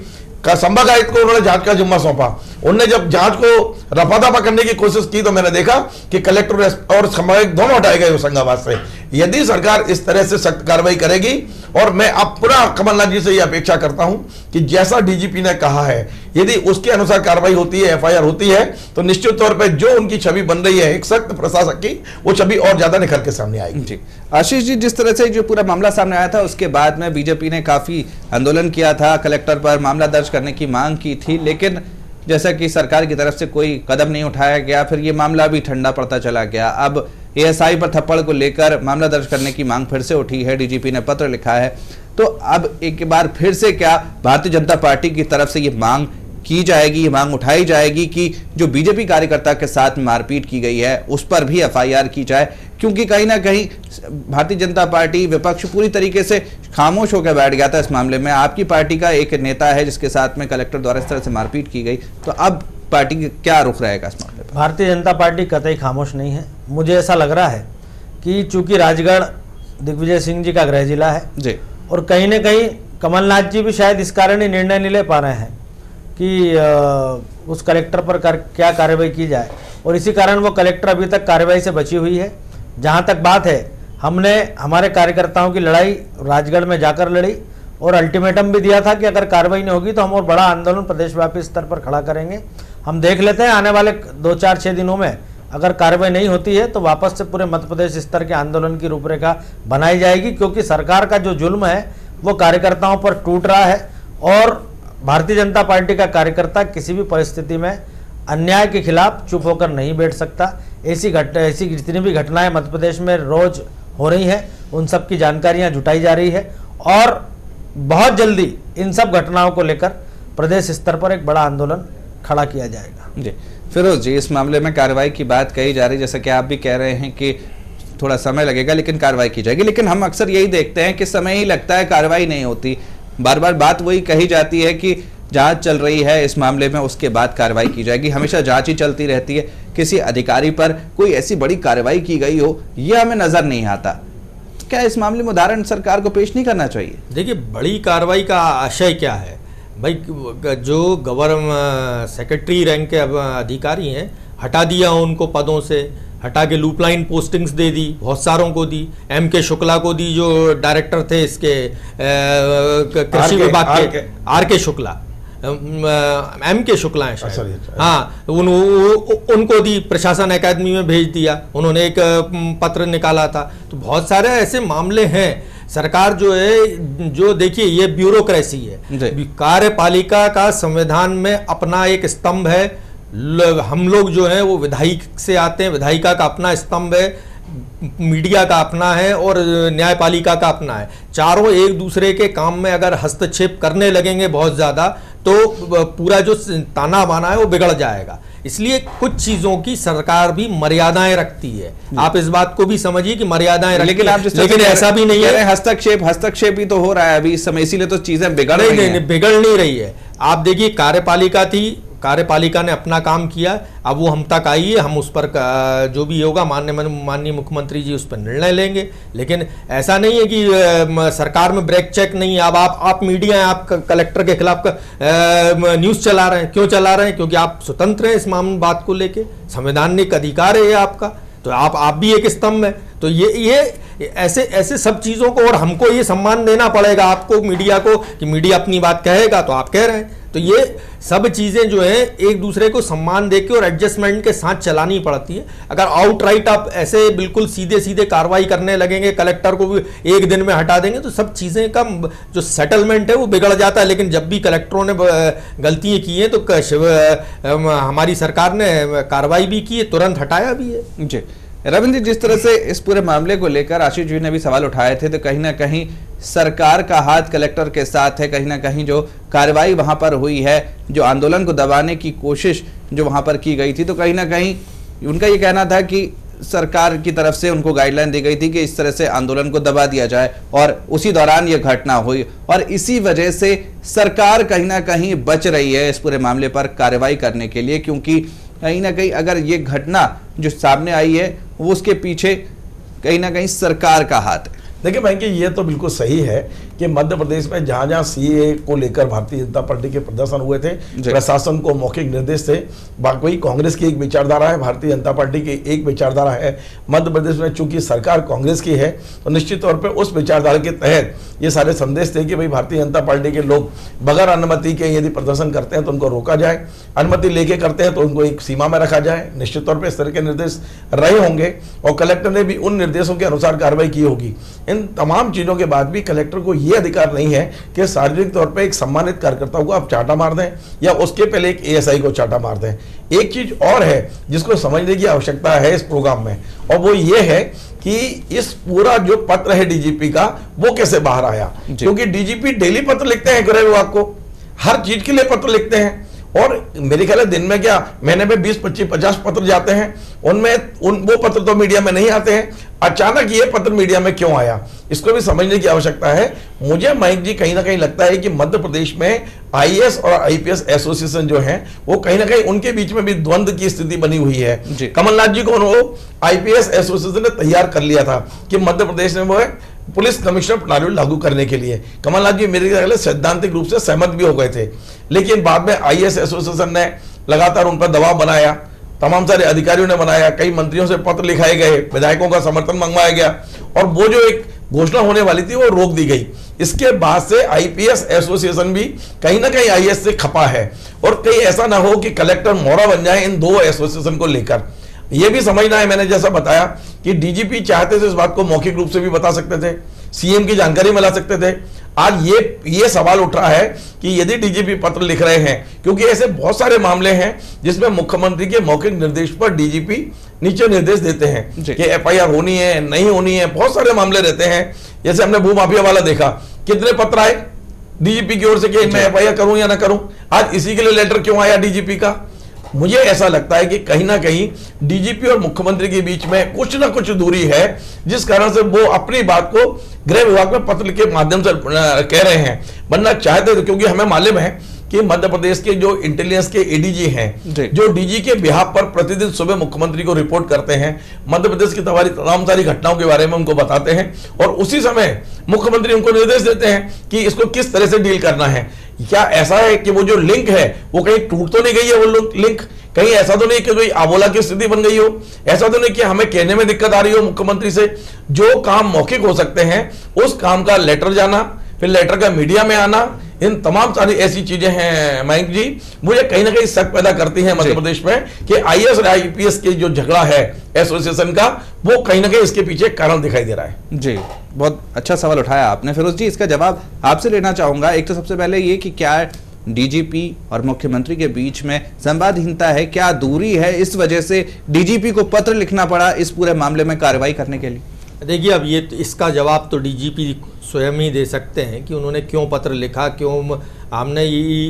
संभाग आयुक्त को उन्होंने जांच का जिम्मा सौंपा, उन्होंने जब जांच को रफादफा करने की कोशिश की तो मैंने देखा कि कलेक्टर और संभाग आयुक्त दोनों हटाए गए होशंगाबाद से। यदि सरकार इस तरह से सख्त कार्रवाई करेगी, और मैं अब पूरा कमलनाथ जी से यह अपेक्षा करता हूं कि जैसा डी जी पी ने कहा है यदि उसके अनुसार कार्रवाई होती है, एफ आई आर होती है, तो निश्चित तौर पर जो उनकी छवि बन रही है एक सख्त प्रशासक की, वो छवि और ज्यादा निखर के सामने आएगी। जी आशीष जी, जिस तरह से जो पूरा मामला सामने आया था उसके बाद में बीजेपी ने काफी आंदोलन किया था, कलेक्टर पर मामला दर्ज करने की मांग की थी, लेकिन जैसा कि सरकार की तरफ से कोई कदम नहीं उठाया गया, फिर ये मामला भी ठंडा पड़ता चला गया। अब ए एस आई पर थप्पड़ को लेकर मामला दर्ज करने की मांग फिर से उठी है, डी जी पी ने पत्र लिखा है, तो अब एक बार फिर से क्या भारतीय जनता पार्टी की तरफ से ये मांग की जाएगी, ये मांग उठाई जाएगी कि जो बीजेपी कार्यकर्ता के साथ मारपीट की गई है उस पर भी एफ आई आर की जाए? क्योंकि कहीं ना कहीं भारतीय जनता पार्टी, विपक्ष पूरी तरीके से खामोश होकर बैठ गया था इस मामले में। आपकी पार्टी का एक नेता है जिसके साथ में कलेक्टर द्वारा इस तरह से मारपीट की गई, तो अब पार्टी क्या रुख रहेगा इस मामले पर? भारतीय जनता पार्टी कतई खामोश नहीं है। मुझे ऐसा लग रहा है कि चूंकि राजगढ़ दिग्विजय सिंह जी का गृह जिला है जी, और कहीं ना कहीं कमलनाथ जी भी शायद इस कारण ही निर्णय नहीं ले पा रहे हैं कि उस कलेक्टर पर कर, क्या कार्रवाई की जाए, और इसी कारण वो कलेक्टर अभी तक कार्रवाई से बची हुई है। जहाँ तक बात है, हमने हमारे कार्यकर्ताओं की लड़ाई राजगढ़ में जाकर लड़ी, और अल्टीमेटम भी दिया था कि अगर कार्रवाई नहीं होगी तो हम और बड़ा आंदोलन प्रदेशव्यापी स्तर पर खड़ा करेंगे। हम देख लेते हैं आने वाले दो चार छः दिनों में अगर कार्रवाई नहीं होती है तो वापस से पूरे मध्य प्रदेश स्तर के आंदोलन की रूपरेखा बनाई जाएगी, क्योंकि सरकार का जो जुल्म है वो कार्यकर्ताओं पर टूट रहा है और भारतीय जनता पार्टी का कार्यकर्ता किसी भी परिस्थिति में अन्याय के खिलाफ चुप होकर नहीं बैठ सकता। ऐसी घट ऐसी जितनी भी घटनाएं मध्य प्रदेश में रोज हो रही हैं उन सब की जानकारियां जुटाई जा रही है और बहुत जल्दी इन सब घटनाओं को लेकर प्रदेश स्तर पर एक बड़ा आंदोलन खड़ा किया जाएगा। जी फिरोज जी, इस मामले में कार्रवाई की बात कही जा रही है, जैसा कि आप भी कह रहे हैं कि थोड़ा समय लगेगा लेकिन कार्रवाई की जाएगी, लेकिन हम अक्सर यही देखते हैं कि समय ही लगता है, कार्रवाई नहीं होती। बार बार बात वही कही जाती है कि जांच चल रही है इस मामले में, उसके बाद कार्रवाई की जाएगी। हमेशा जांच ही चलती रहती है, किसी अधिकारी पर कोई ऐसी बड़ी कार्रवाई की गई हो यह हमें नजर नहीं आता। क्या इस मामले में उदाहरण सरकार को पेश नहीं करना चाहिए? देखिए, बड़ी कार्रवाई का आशय क्या है भाई, जो गवर्नमेंट सेक्रेटरी रैंक के अधिकारी हैं हटा दिया, उनको पदों से हटा के लूपलाइन पोस्टिंग्स दे दी, बहुत सारों को दी। एम के शुक्ला को दी जो डायरेक्टर थे इसके कृषि विभाग के, आर के शुक्ला, एम के शुक्ला है शायद, हाँ, उन, उनको दी, प्रशासन अकादमी में भेज दिया, उन्होंने एक पत्र निकाला था। तो बहुत सारे ऐसे मामले हैं। सरकार जो है, जो देखिए ये ब्यूरोक्रेसी है, कार्यपालिका का संविधान में अपना एक स्तंभ है। हम लोग जो हैं वो विधायक से आते हैं, विधायिका का अपना स्तंभ है, मीडिया का अपना है और न्यायपालिका का अपना है। चारों एक दूसरे के काम में अगर हस्तक्षेप करने लगेंगे बहुत ज़्यादा तो पूरा जो ताना बाना है वो बिगड़ जाएगा। इसलिए कुछ चीज़ों की सरकार भी मर्यादाएं रखती है। आप इस बात को भी समझिए कि मर्यादाएं रखती, लेकिन आप लेकिन ऐसा भी नहीं है, हस्तक्षेप हस्तक्षेप भी तो हो रहा है अभी इस समय, इसीलिए तो चीज़ें बिगड़ रही है, बिगड़ नहीं रही है। आप देखिए, कार्यपालिका थी, कार्यपालिका ने अपना काम किया, अब वो हम तक आई है, हम उस पर जो भी होगा माननीय माननीय मुख्यमंत्री जी उस पर निर्णय लेंगे। लेकिन ऐसा नहीं है कि सरकार में ब्रेक चेक नहीं है। अब आप आप मीडिया है, आप कलेक्टर के खिलाफ न्यूज़ चला रहे हैं, क्यों चला रहे हैं? क्योंकि आप स्वतंत्र हैं इस मामले बात को लेके, संवैधानिक अधिकार है ये आपका, तो आप आप भी एक स्तंभ है। तो ये ये ऐसे ऐसे सब चीज़ों को, और हमको ये सम्मान देना पड़ेगा आपको, मीडिया को, कि मीडिया अपनी बात कहेगा तो आप कह रहे हैं। तो ये सब चीज़ें जो है एक दूसरे को सम्मान देके और एडजस्टमेंट के साथ चलानी पड़ती है। अगर आउटराइट आप ऐसे बिल्कुल सीधे सीधे कार्रवाई करने लगेंगे, कलेक्टर को भी एक दिन में हटा देंगे, तो सब चीज़ें का जो सेटलमेंट है वो बिगड़ जाता है। लेकिन जब भी कलेक्टरों ने गलतियाँ की हैं तो हमारी सरकार ने कार्रवाई भी की है, तुरंत हटाया भी है। जी रविंद्र जी, जिस तरह से इस पूरे मामले को लेकर आशीष जी ने भी सवाल उठाए थे, तो कहीं ना कहीं सरकार का हाथ कलेक्टर के साथ है, कहीं ना कहीं जो कार्रवाई वहां पर हुई है, जो आंदोलन को दबाने की कोशिश जो वहां पर की गई थी, तो कहीं ना कहीं उनका ये कहना था कि सरकार की तरफ से उनको गाइडलाइन दी गई थी कि इस तरह से आंदोलन को दबा दिया जाए, और उसी दौरान ये घटना हुई और इसी वजह से सरकार कहीं ना कहीं बच रही है इस पूरे मामले पर कार्रवाई करने के लिए, क्योंकि कहीं ना कहीं अगर ये घटना जो सामने आई है वो उसके पीछे कहीं ना कहीं सरकार का हाथ है। देखिए भाई, कि ये तो बिल्कुल सही है कि मध्य प्रदेश में जहाँ जहाँ सीएए को लेकर भारतीय जनता पार्टी के प्रदर्शन हुए थे, प्रशासन को मौखिक निर्देश थे। बाकी कांग्रेस की एक विचारधारा है, भारतीय जनता पार्टी की एक विचारधारा है, मध्य प्रदेश में चूंकि सरकार कांग्रेस की है तो निश्चित तौर पर उस विचारधारा के तहत ये सारे संदेश थे कि भाई भारतीय जनता पार्टी के लोग बगैर अनुमति के यदि प्रदर्शन करते हैं तो उनको रोका जाए, अनुमति लेके करते हैं तो उनको एक सीमा में रखा जाए। निश्चित तौर पर इस तरह के निर्देश रहे होंगे और कलेक्टर ने भी उन निर्देशों के अनुसार कार्रवाई की होगी। इन तमाम चीज़ों के बाद भी कलेक्टर को ये अधिकार नहीं है कि सार्वजनिक तौर पे एक सम्मानित कार्यकर्ता को आप चाटा मार दें या उसके पहले एक एएसआई को चाटा मार दें। एक चीज और है जिसको समझने की आवश्यकता है इस प्रोग्राम में, और वो ये है कि इस पूरा जो पत्र है डीजीपी का वो कैसे बाहर आया, क्योंकि डीजीपी डेली पत्र लिखते हैं गृह विभाग को, हर चीज के लिए पत्र लिखते हैं, और मेरे ख्याल है दिन में क्या महीने में बीस पच्चीस पचास पत्र जाते हैं, उनमें उन वो पत्र तो मीडिया में नहीं आते हैं। अचानक ये पत्र मीडिया में क्यों आया, इसको भी समझने की आवश्यकता है। मुझे माइक जी कहीं ना कहीं लगता है कि मध्य प्रदेश में आईएएस और आईपीएस एसोसिएशन जो हैं वो कहीं ना कहीं उनके बीच में भी द्वंद्व की स्थिति बनी हुई है। कमलनाथ जी को आईपीएस एसोसिएशन ने तैयार कर लिया था कि मध्य प्रदेश में वो पुलिस कमिश्नर प्रणाली लागू करने के लिए, कमलनाथ जी मेरे ख्याल से सैद्धांतिक रूप से सहमत भी हो गए थे, लेकिन बाद में आईएएस एसोसिएशन ने लगातार उन पर दबाव बनाया, तमाम सारे अधिकारियों ने बनाया, कई मंत्रियों से पत्र लिखाए गए, विधायकों का समर्थन मंगवाया गया, और वो जो एक घोषणा होने वाली थी वो रोक दी गई। इसके बाद से आईपीएस एसोसिएशन भी कहीं ना कहीं आईएएस से खपा है और कहीं ऐसा ना हो कि कलेक्टर मोहरा बन जाए इन दो एसोसिएशन को लेकर। यह भी समझना है, मैंने जैसा बताया कि डीजीपी चाहते थे इस बात को मौखिक रूप से भी बता सकते थे, सीएम की जानकारी मिला सकते थे। आज ये ये सवाल उठ रहा है कि यदि डीजीपी पत्र लिख रहे हैं, क्योंकि ऐसे बहुत सारे मामले हैं जिसमें मुख्यमंत्री के मौखिक निर्देश पर डीजीपी नीचे निर्देश देते हैं कि एफआईआर होनी है नहीं होनी है, बहुत सारे मामले रहते हैं। जैसे हमने भूमाफिया वाला देखा, कितने पत्र आए डीजीपी की ओर से कि मैं एफआईआर करूं या ना करूं। आज इसी के लिए लेटर क्यों आया डीजीपी का? मुझे ऐसा लगता है कि कहीं ना कहीं डीजीपी और मुख्यमंत्री के बीच में कुछ ना कुछ दूरी है, जिस कारण से वो अपनी बात को गृह विभाग में पत्र के माध्यम से कह रहे हैं, वरना चाहते थे। क्योंकि हमें मालूम है कि मध्य प्रदेश के जो इंटेलिजेंस के एडीजी हैं, जो डीजी के बिहार पर प्रतिदिन सुबह मुख्यमंत्री को रिपोर्ट करते हैं, मध्य प्रदेश की तमाम सारी घटनाओं के बारे में उनको बताते हैं और उसी समय मुख्यमंत्री उनको निर्देश देते हैं कि इसको किस तरह से डील करना है। क्या ऐसा है कि वो जो लिंक है वो कहीं टूट तो नहीं गई है? वो लिंक कहीं ऐसा तो नहीं कि कोई आबोला की स्थिति बन गई हो? ऐसा तो नहीं कि हमें कहने में दिक्कत आ रही हो मुख्यमंत्री से? जो काम मौखिक हो सकते हैं उस काम का लेटर जाना, फिर लेटर का मीडिया में आना, इन तमाम सारी ऐसी चीजें हैं माइक जी, मुझे कहीं ना कहीं शक पैदा करती हैं मध्य प्रदेश में कि आईएएस और आईपीएस के जो झगड़ा है एसोसिएशन का, वो कहीं ना कहीं इसके पीछे कारण दिखाई दे रहा है। जी, बहुत अच्छा सवाल उठाया आपने फिरोज जी। इसका जवाब आपसे लेना चाहूंगा। एक तो सबसे पहले ये कि क्या डीजीपी और मुख्यमंत्री के बीच में संवादहीनता है, क्या दूरी है, इस वजह से डीजीपी को पत्र लिखना पड़ा इस पूरे मामले में कार्रवाई करने के लिए? देखिए, अब ये तो इसका जवाब तो डीजीपी स्वयं ही दे सकते हैं कि उन्होंने क्यों पत्र लिखा, क्यों हमने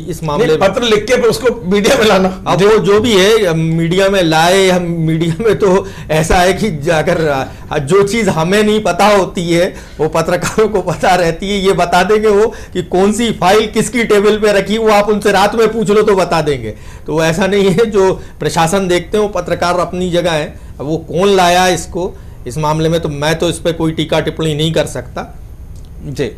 इस मामले में पत्र लिख के फिर उसको मीडिया में लाना। अब वो जो भी है मीडिया में लाए, हम मीडिया में तो ऐसा है कि अगर जो चीज़ हमें नहीं पता होती है वो पत्रकारों को पता रहती है। ये बता देंगे वो कि कौन सी फाइल किसकी टेबल पे रखी, वो आप उनसे रात में पूछ लो तो बता देंगे। तो ऐसा नहीं है, जो प्रशासन देखते हैं वो पत्रकार अपनी जगह है। अब वो कौन लाया इसको, इस मामले में तो मैं तो इस पर कोई टीका टिप्पणी नहीं कर सकता। जी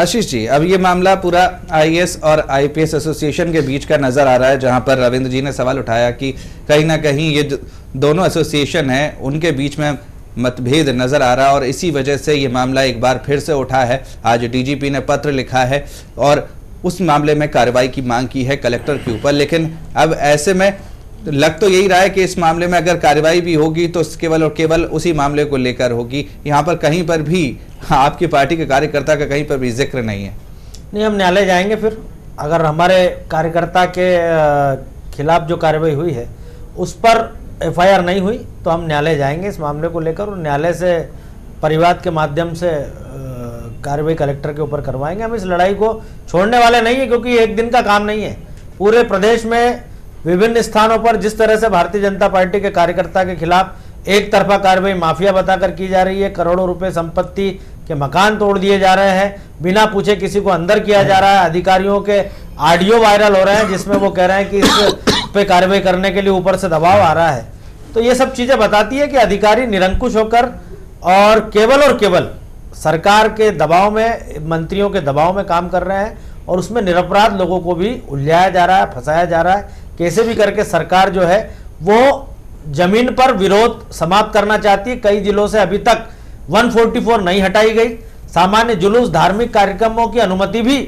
आशीष जी, अब ये मामला पूरा आईएएस और आईपीएस एसोसिएशन के बीच का नज़र आ रहा है, जहां पर रविंद्र जी ने सवाल उठाया कि कहीं ना कहीं ये दोनों एसोसिएशन हैं उनके बीच में मतभेद नज़र आ रहा है और इसी वजह से ये मामला एक बार फिर से उठा है। आज डीजीपी ने पत्र लिखा है और उस मामले में कार्रवाई की मांग की है कलेक्टर के ऊपर। लेकिन अब ऐसे में लग तो यही रहा है कि इस मामले में अगर कार्रवाई भी होगी तो केवल और केवल उसी मामले को लेकर होगी। यहाँ पर कहीं पर भी आपकी पार्टी के कार्यकर्ता का कहीं पर भी जिक्र नहीं है। नहीं, हम न्यायालय जाएंगे फिर, अगर हमारे कार्यकर्ता के खिलाफ जो कार्रवाई हुई है उस पर एफआईआर नहीं हुई तो हम न्यायालय जाएंगे इस मामले को लेकर और न्यायालय से परिवाद के माध्यम से कार्रवाई कलेक्टर के ऊपर करवाएंगे। हम इस लड़ाई को छोड़ने वाले नहीं है, क्योंकि एक दिन का काम नहीं है। पूरे प्रदेश में विभिन्न स्थानों पर जिस तरह से भारतीय जनता पार्टी के कार्यकर्ता के खिलाफ एक तरफा कार्रवाई माफिया बताकर की जा रही है, करोड़ों रुपए संपत्ति के मकान तोड़ दिए जा रहे हैं, बिना पूछे किसी को अंदर किया जा रहा है, अधिकारियों के ऑडियो वायरल हो रहे हैं जिसमें वो कह रहे हैं कि इस पे कार्रवाई करने के लिए ऊपर से दबाव आ रहा है, तो ये सब चीजें बताती है कि अधिकारी निरंकुश होकर और केवल और केवल सरकार के दबाव में, मंत्रियों के दबाव में काम कर रहे हैं और उसमें निरपराध लोगों को भी उलझाया जा रहा है, फंसाया जा रहा है। कैसे भी करके सरकार जो है वो जमीन पर विरोध समाप्त करना चाहती है। कई जिलों से अभी तक एक सौ चौवालीस नहीं हटाई गई, सामान्य जुलूस, धार्मिक कार्यक्रमों की अनुमति भी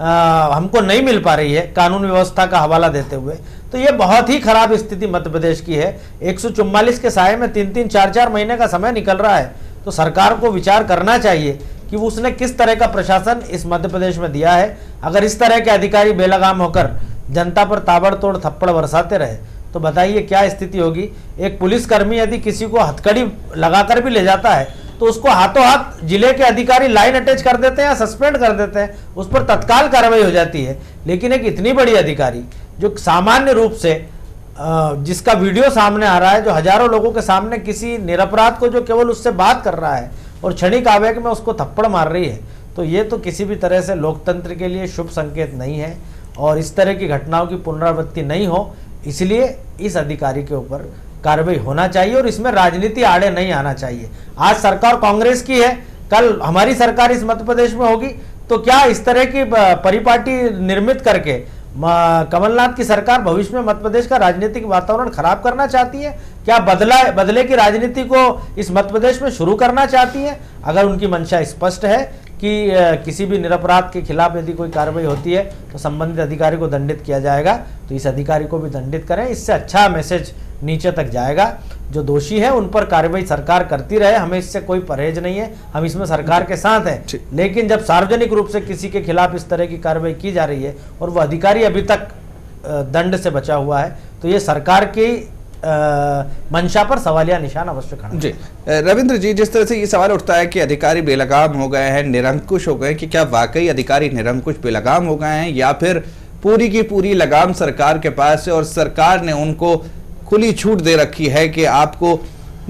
आ, हमको नहीं मिल पा रही है कानून व्यवस्था का हवाला देते हुए। तो ये बहुत ही खराब स्थिति मध्य प्रदेश की है। एक सौ चौवालीस के साये में तीन तीन चार चार महीने का समय निकल रहा है, तो सरकार को विचार करना चाहिए कि उसने किस तरह का प्रशासन इस मध्य प्रदेश में दिया है। अगर इस तरह के अधिकारी बेलगाम होकर जनता पर ताबड़तोड़ थप्पड़ बरसाते रहे तो बताइए क्या स्थिति होगी। एक पुलिसकर्मी यदि किसी को हथकड़ी लगाकर भी ले जाता है तो उसको हाथों हाथ जिले के अधिकारी लाइन अटैच कर देते हैं या सस्पेंड कर देते हैं, उस पर तत्काल कार्रवाई हो जाती है। लेकिन एक इतनी बड़ी अधिकारी जो सामान्य रूप से जिसका वीडियो सामने आ रहा है, जो हजारों लोगों के सामने किसी निरपराध को जो केवल उससे बात कर रहा है और क्षणिक आवेग में उसको थप्पड़ मार रही है, तो ये तो किसी भी तरह से लोकतंत्र के लिए शुभ संकेत नहीं है और इस तरह की घटनाओं की पुनरावृत्ति नहीं हो, इसलिए इस अधिकारी के ऊपर कार्रवाई होना चाहिए और इसमें राजनीति आड़े नहीं आना चाहिए। आज सरकार कांग्रेस की है, कल हमारी सरकार इस मध्य प्रदेश में होगी, तो क्या इस तरह की परिपाटी निर्मित करके कमलनाथ की सरकार भविष्य में मध्य प्रदेश का राजनीतिक वातावरण खराब करना चाहती है? क्या बदला बदले की राजनीति को इस मध्य प्रदेश में शुरू करना चाहती है? अगर उनकी मंशा स्पष्ट है कि किसी भी निरपराध के खिलाफ यदि कोई कार्रवाई होती है तो संबंधित अधिकारी को दंडित किया जाएगा, तो इस अधिकारी को भी दंडित करें। इससे अच्छा मैसेज नीचे तक जाएगा। जो दोषी है उन पर कार्रवाई सरकार करती रहे, हमें इससे कोई परहेज नहीं है, हम इसमें सरकार के साथ हैं। लेकिन जब सार्वजनिक रूप से किसी के खिलाफ इस तरह की कार्रवाई की जा रही है और वह अधिकारी अभी तक दंड से बचा हुआ है, तो ये सरकार की मंशा पर सवालिया निशान अवश्य खड़ा। जी रविंद्र जी, जिस तरह से ये सवाल उठता है कि अधिकारी बेलगाम हो गए हैं, निरंकुश हो गए, कि क्या वाकई अधिकारी निरंकुश बेलगाम हो गए हैं या फिर पूरी की पूरी लगाम सरकार के पास है और सरकार ने उनको खुली छूट दे रखी है कि आपको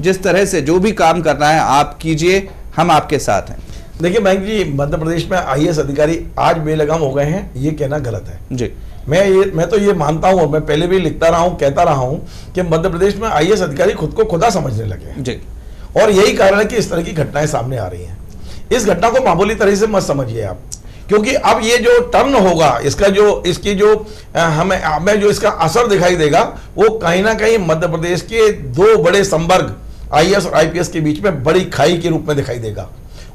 जिस तरह से जो भी काम करना है आप कीजिए, हम आपके साथ हैं? देखिए मयंक जी, मध्य प्रदेश में आईएएस अधिकारी आज बेलगाम हो गए हैं ये कहना गलत है जी। मैं ये मैं तो ये मानता हूँ और मैं पहले भी लिखता रहा हूँ, कहता रहा हूँ कि मध्य प्रदेश में आईएएस अधिकारी खुद को खुदा समझने लगे जी, और यही कारण है कि इस तरह की घटनाएं सामने आ रही हैं। इस घटना को मामूली तरह से मत समझिए आप, क्योंकि अब ये जो टर्न होगा इसका जो इसकी जो हमें हमें जो इसका असर दिखाई देगा वो कहीं ना कहीं मध्य प्रदेश के दो बड़े संवर्ग आईएएस और आईपीएस के बीच में बड़ी खाई के रूप में दिखाई देगा।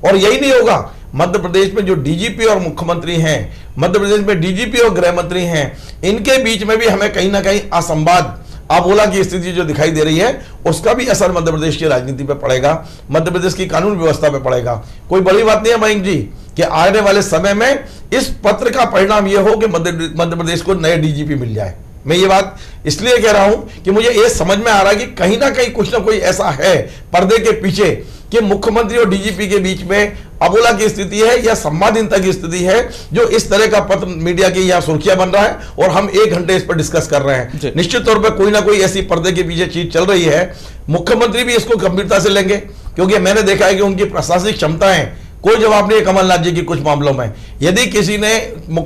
और यही नहीं होगा, मध्य प्रदेश में जो डीजीपी और मुख्यमंत्री हैं, मध्य प्रदेश में डीजीपी और गृह मंत्री हैं, इनके बीच में भी हमें कहीं ना कहीं असंवाद अबोला की स्थिति जो दिखाई दे रही है उसका भी असर मध्य प्रदेश की राजनीति पर पड़ेगा, मध्य प्रदेश की कानून व्यवस्था पर पड़ेगा। कोई बड़ी बात नहीं है मयंक जी कि आने वाले समय में इस पत्र का परिणाम यह हो कि मध्य प्रदेश को नए डीजीपी मिल जाए। मैं ये बात इसलिए कह रहा हूं कि मुझे ये समझ में आ रहा है कि कहीं ना कहीं कुछ ना कोई ऐसा है पर्दे के पीछे कि मुख्यमंत्री और डीजीपी के बीच में अबोला की स्थिति है या संवादहीनता की स्थिति है, जो इस तरह का पत्र मीडिया की यहाँ सुर्खियां बन रहा है और हम एक घंटे इस पर डिस्कस कर रहे हैं। निश्चित तौर पर कोई ना कोई ऐसी पर्दे के पीछे चीज चल रही है। मुख्यमंत्री भी इसको गंभीरता से लेंगे, क्योंकि मैंने देखा है कि उनकी प्रशासनिक क्षमताएं कोई जवाब नहीं है कमलनाथ जी की कुछ मामलों में। यदि किसी ने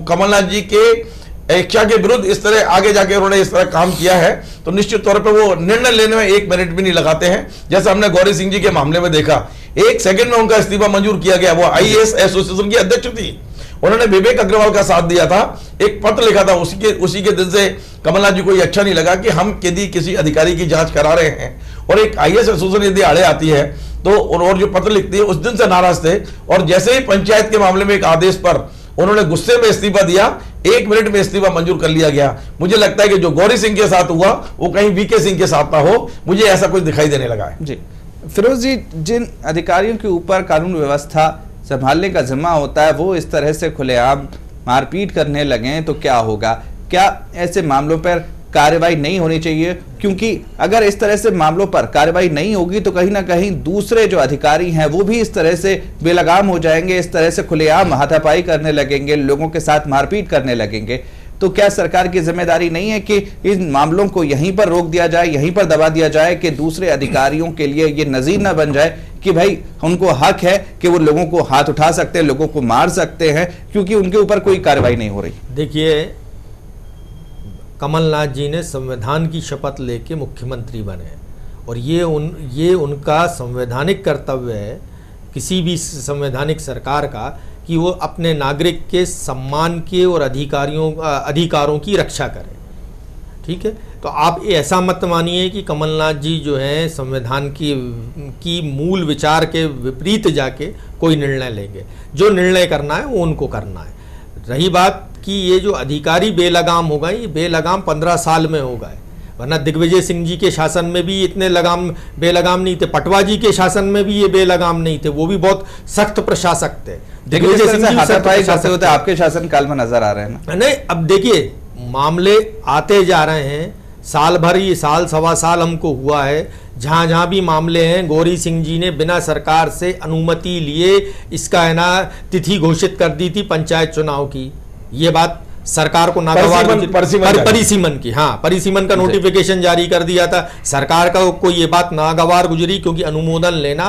कमलनाथ जी के इच्छा के विरुद्ध इस तरह आगे जाके उन्होंने इस तरह काम किया है तो निश्चित तौर पे वो निर्णय लेने में एक मिनट भी नहीं लगाते हैं। जैसे हमने गौरी सिंह जी के मामले में देखा, एक सेकंड में उनका इस्तीफा मंजूर किया गया। वो आईएएस एसोसिएशन की अध्यक्ष थी, उन्होंने विवेक अग्रवाल का साथ दिया था, एक पत्र लिखा था, उसी के उसी के दिल से कमलनाथ जी को ये अच्छा नहीं लगा कि हम यदि किसी अधिकारी की जांच करा रहे हैं और एक आईएएस एसोसिएशन यदि आड़े आती है तो, और जो पत्र लिखती है, उस दिन से नाराज थे। और जैसे ही पंचायत के मामले में एक आदेश पर उन्होंने गुस्से में इस्तीफा दिया, एक मिनट में इस्तीफा मंजूर कर लिया गया। मुझे लगता है कि जो गौरी सिंह के साथ हुआ वो कहीं वीके सिंह के साथ ना हो, मुझे ऐसा कुछ दिखाई देने लगा है। जी फिरोज जी, जिन अधिकारियों के ऊपर कानून व्यवस्था संभालने का जिम्मा होता है वो इस तरह से खुलेआम मारपीट करने लगे तो क्या होगा? क्या ऐसे मामलों पर कार्रवाई नहीं होनी चाहिए? क्योंकि अगर इस तरह से मामलों पर कार्रवाई नहीं होगी तो कहीं ना कहीं दूसरे जो अधिकारी हैं वो भी इस तरह से बेलगाम हो जाएंगे, इस तरह से खुलेआम हाथापाई करने लगेंगे, लोगों के साथ मारपीट करने लगेंगे। तो क्या सरकार की जिम्मेदारी नहीं है कि इन मामलों को यहीं पर रोक दिया जाए, यहीं पर दबा दिया जाए कि दूसरे अधिकारियों के लिए ये नजीर न बन जाए कि भाई उनको हक है कि वो लोगों को हाथ उठा सकते हैं, लोगों को मार सकते हैं, क्योंकि उनके ऊपर कोई कार्रवाई नहीं हो रही? देखिए कमलनाथ जी ने संविधान की शपथ लेके मुख्यमंत्री बने और ये उन ये उनका संवैधानिक कर्तव्य है, किसी भी संवैधानिक सरकार का, कि वो अपने नागरिक के सम्मान के और अधिकारियों अधिकारों की रक्षा करें। ठीक है, तो आप ऐसा मत मानिए कि कमलनाथ जी जो हैं संविधान की की मूल विचार के विपरीत जाके कोई निर्णय लेंगे। जो निर्णय करना है वो उनको करना है। रही बात कि ये जो अधिकारी बेलगाम हो गए, ये बेलगाम पंद्रह साल में हो गए, वरना दिग्विजय सिंह जी के शासन में भी इतने लगाम बेलगाम नहीं थे, पटवा जी के शासन में भी ये बेलगाम नहीं थे, वो भी बहुत सख्त प्रशासक थे। दिग्विजय सिंह जी हाथापाई करते होते आपके शासनकाल में नजर आ रहे हैं। नहीं, अब देखिए मामले आते जा रहे हैं, साल भर ये साल सवा साल हमको हुआ है, जहाँ जहाँ भी मामले हैं। गौरी सिंह जी ने बिना सरकार से अनुमति लिए इसका है ना तिथि घोषित कर दी थी पंचायत चुनाव की। ये बात सरकार को नागवार परिसीमन की, हाँ परिसीमन का नोटिफिकेशन जारी कर दिया था। सरकार का कोई ये बात नागवार गुजरी, क्योंकि अनुमोदन लेना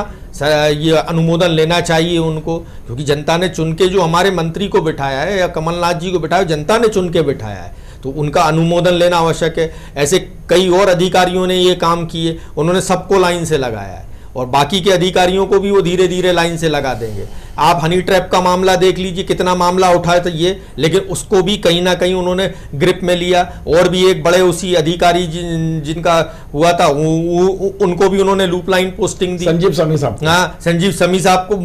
ये अनुमोदन लेना चाहिए उनको, क्योंकि जनता ने चुन के जो हमारे मंत्री को बिठाया है या कमलनाथ जी को बिठाया, जनता ने चुन के बिठाया है, तो उनका अनुमोदन लेना आवश्यक है। ऐसे कई और अधिकारियों ने ये काम किए, उन्होंने सबको लाइन से लगाया है और बाकी के अधिकारियों को भी वो धीरे धीरे लाइन से लगा देंगे। आप हनी ट्रैप का मामला देख लीजिए, कितना मामला उठाया था ये, लेकिन उसको भी कहीं ना कहीं उन्होंने ग्रिप में लिया। और भी एक बड़े उसी अधिकारी जिन, जिनका हुआ था उ, उ, उ, उनको भी उन्होंने लूप लाइन पोस्टिंग दी। संजीव समी साहब, हाँ संजीव समी साहब को,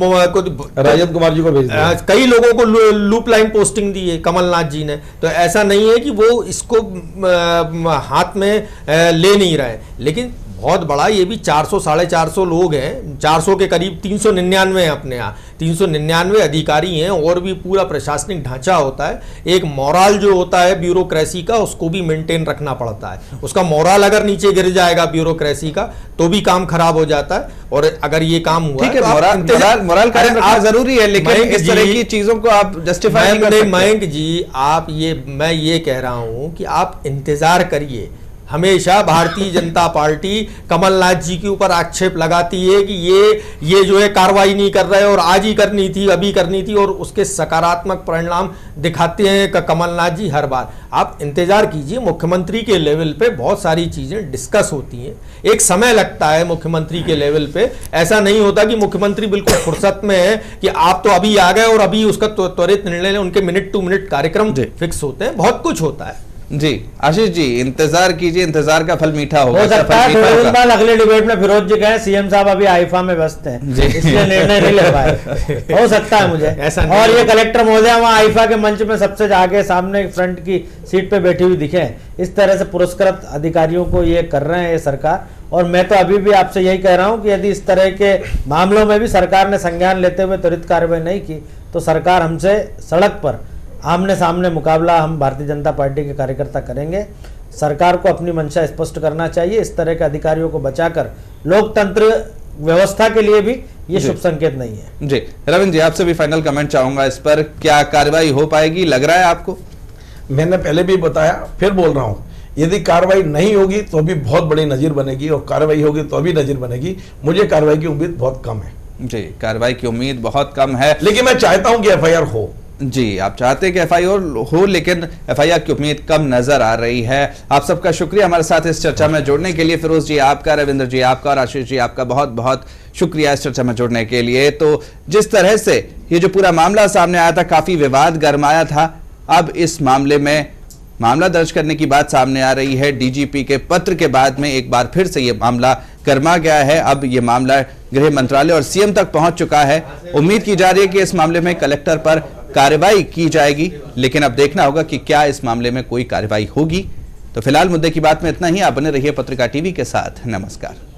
को राजद कुमार जी को भेज दिया, कई लोगों को लूप लाइन पोस्टिंग दी है कमलनाथ जी ने। तो ऐसा नहीं है कि वो इसको आ, हाथ में आ, ले नहीं रहे, लेकिन बहुत बड़ा ये भी चार सौ साढ़े चार सौ लोग हैं, चार सौ के करीब तीन सौ निन्यानवे हैं अपने यहाँ, तीन सौ निन्यानवे अधिकारी हैं। और भी पूरा प्रशासनिक ढांचा होता है, एक मोरल जो होता है ब्यूरोक्रेसी का, उसको भी मेंटेन रखना पड़ता है। उसका मोरल अगर नीचे गिर जाएगा ब्यूरोक्रेसी का, तो भी काम खराब हो जाता है। और अगर ये काम हुआ ठीक है, मोरल मोरल का जरूरी है, लेकिन इस तरह की चीज़ों को आप जस्टिफाई नहीं कर सकते। मयंक जी आप ये, मैं ये कह रहा हूँ कि आप इंतजार करिए। हमेशा भारतीय जनता पार्टी कमलनाथ जी के ऊपर आक्षेप लगाती है कि ये ये जो है कार्रवाई नहीं कर रहे और आज ही करनी थी, अभी करनी थी, और उसके सकारात्मक परिणाम दिखाते हैं कमलनाथ जी हर बार। आप इंतजार कीजिए, मुख्यमंत्री के लेवल पे बहुत सारी चीज़ें डिस्कस होती हैं, एक समय लगता है मुख्यमंत्री के लेवल पे। ऐसा नहीं होता कि मुख्यमंत्री बिल्कुल फुर्सत में है कि आप तो अभी आ गए और अभी उसका त्वरित निर्णय लें। उनके मिनट टू मिनट कार्यक्रम फिक्स होते हैं, बहुत कुछ होता है। जी आशीष जी, इंतजार कीजिए, इंतजार का फल मीठा होगा। हो अगले डिबेट में फिरोज जी कहें सीएम साहब अभी आईफा में व्यस्त हैं, इसलिए निर्णय नहीं ले पाए, हो सकता है मुझे ऐसा। और ये कलेक्टर महोदय वहाँ आईफा के मंच में सबसे आगे सामने फ्रंट की सीट पे बैठी हुई दिखे। इस तरह से पुरस्कृत अधिकारियों को ये कर रहे हैं ये सरकार। और मैं तो अभी भी आपसे यही कह रहा हूँ कि यदि इस तरह के मामलों में भी सरकार ने संज्ञान लेते हुए त्वरित कार्रवाई नहीं की, तो सरकार हमसे सड़क पर आमने सामने मुकाबला हम भारतीय जनता पार्टी के कार्यकर्ता करेंगे। सरकार को अपनी मंशा स्पष्ट करना चाहिए। इस तरह के अधिकारियों को बचाकर लोकतंत्र व्यवस्था के लिए भी ये शुभ संकेत नहीं है। जी रविंद्र जी, आपसे भी फाइनल कमेंट चाहूंगा इस पर, क्या कार्रवाई हो पाएगी, लग रहा है आपको? मैंने पहले भी बताया, फिर बोल रहा हूँ, यदि कार्रवाई नहीं होगी तो भी बहुत बड़ी नज़ीर बनेगी, और कार्रवाई होगी तो भी नज़ीर बनेगी। मुझे कार्रवाई की उम्मीद बहुत कम है। जी कार्रवाई की उम्मीद बहुत कम है, लेकिन मैं चाहता हूँ कि एफ आई आर हो। जी आप चाहते हैं कि एफ आई आर हो, लेकिन एफ आई आर की उम्मीद कम नजर आ रही है। आप सबका शुक्रिया हमारे साथ इस चर्चा में जुड़ने के लिए। फिरोज जी आपका, रविंद्र जी आपका और आशीष जी आपका बहुत बहुत शुक्रिया इस चर्चा में जुड़ने के लिए। तो जिस तरह से ये जो पूरा मामला सामने आया था, काफी विवाद गरमाया था, अब इस मामले में मामला दर्ज करने की बात सामने आ रही है। डीजीपी के पत्र के बाद में एक बार फिर से ये मामला गर्मा गया है। अब ये मामला गृह मंत्रालय और सीएम तक पहुंच चुका है। उम्मीद की जा रही है कि इस मामले में कलेक्टर पर कार्रवाई की जाएगी, लेकिन अब देखना होगा कि क्या इस मामले में कोई कार्रवाई होगी। तो फिलहाल मुद्दे की बात में इतना ही। आप बने रहिए पत्रिका टीवी के साथ। नमस्कार।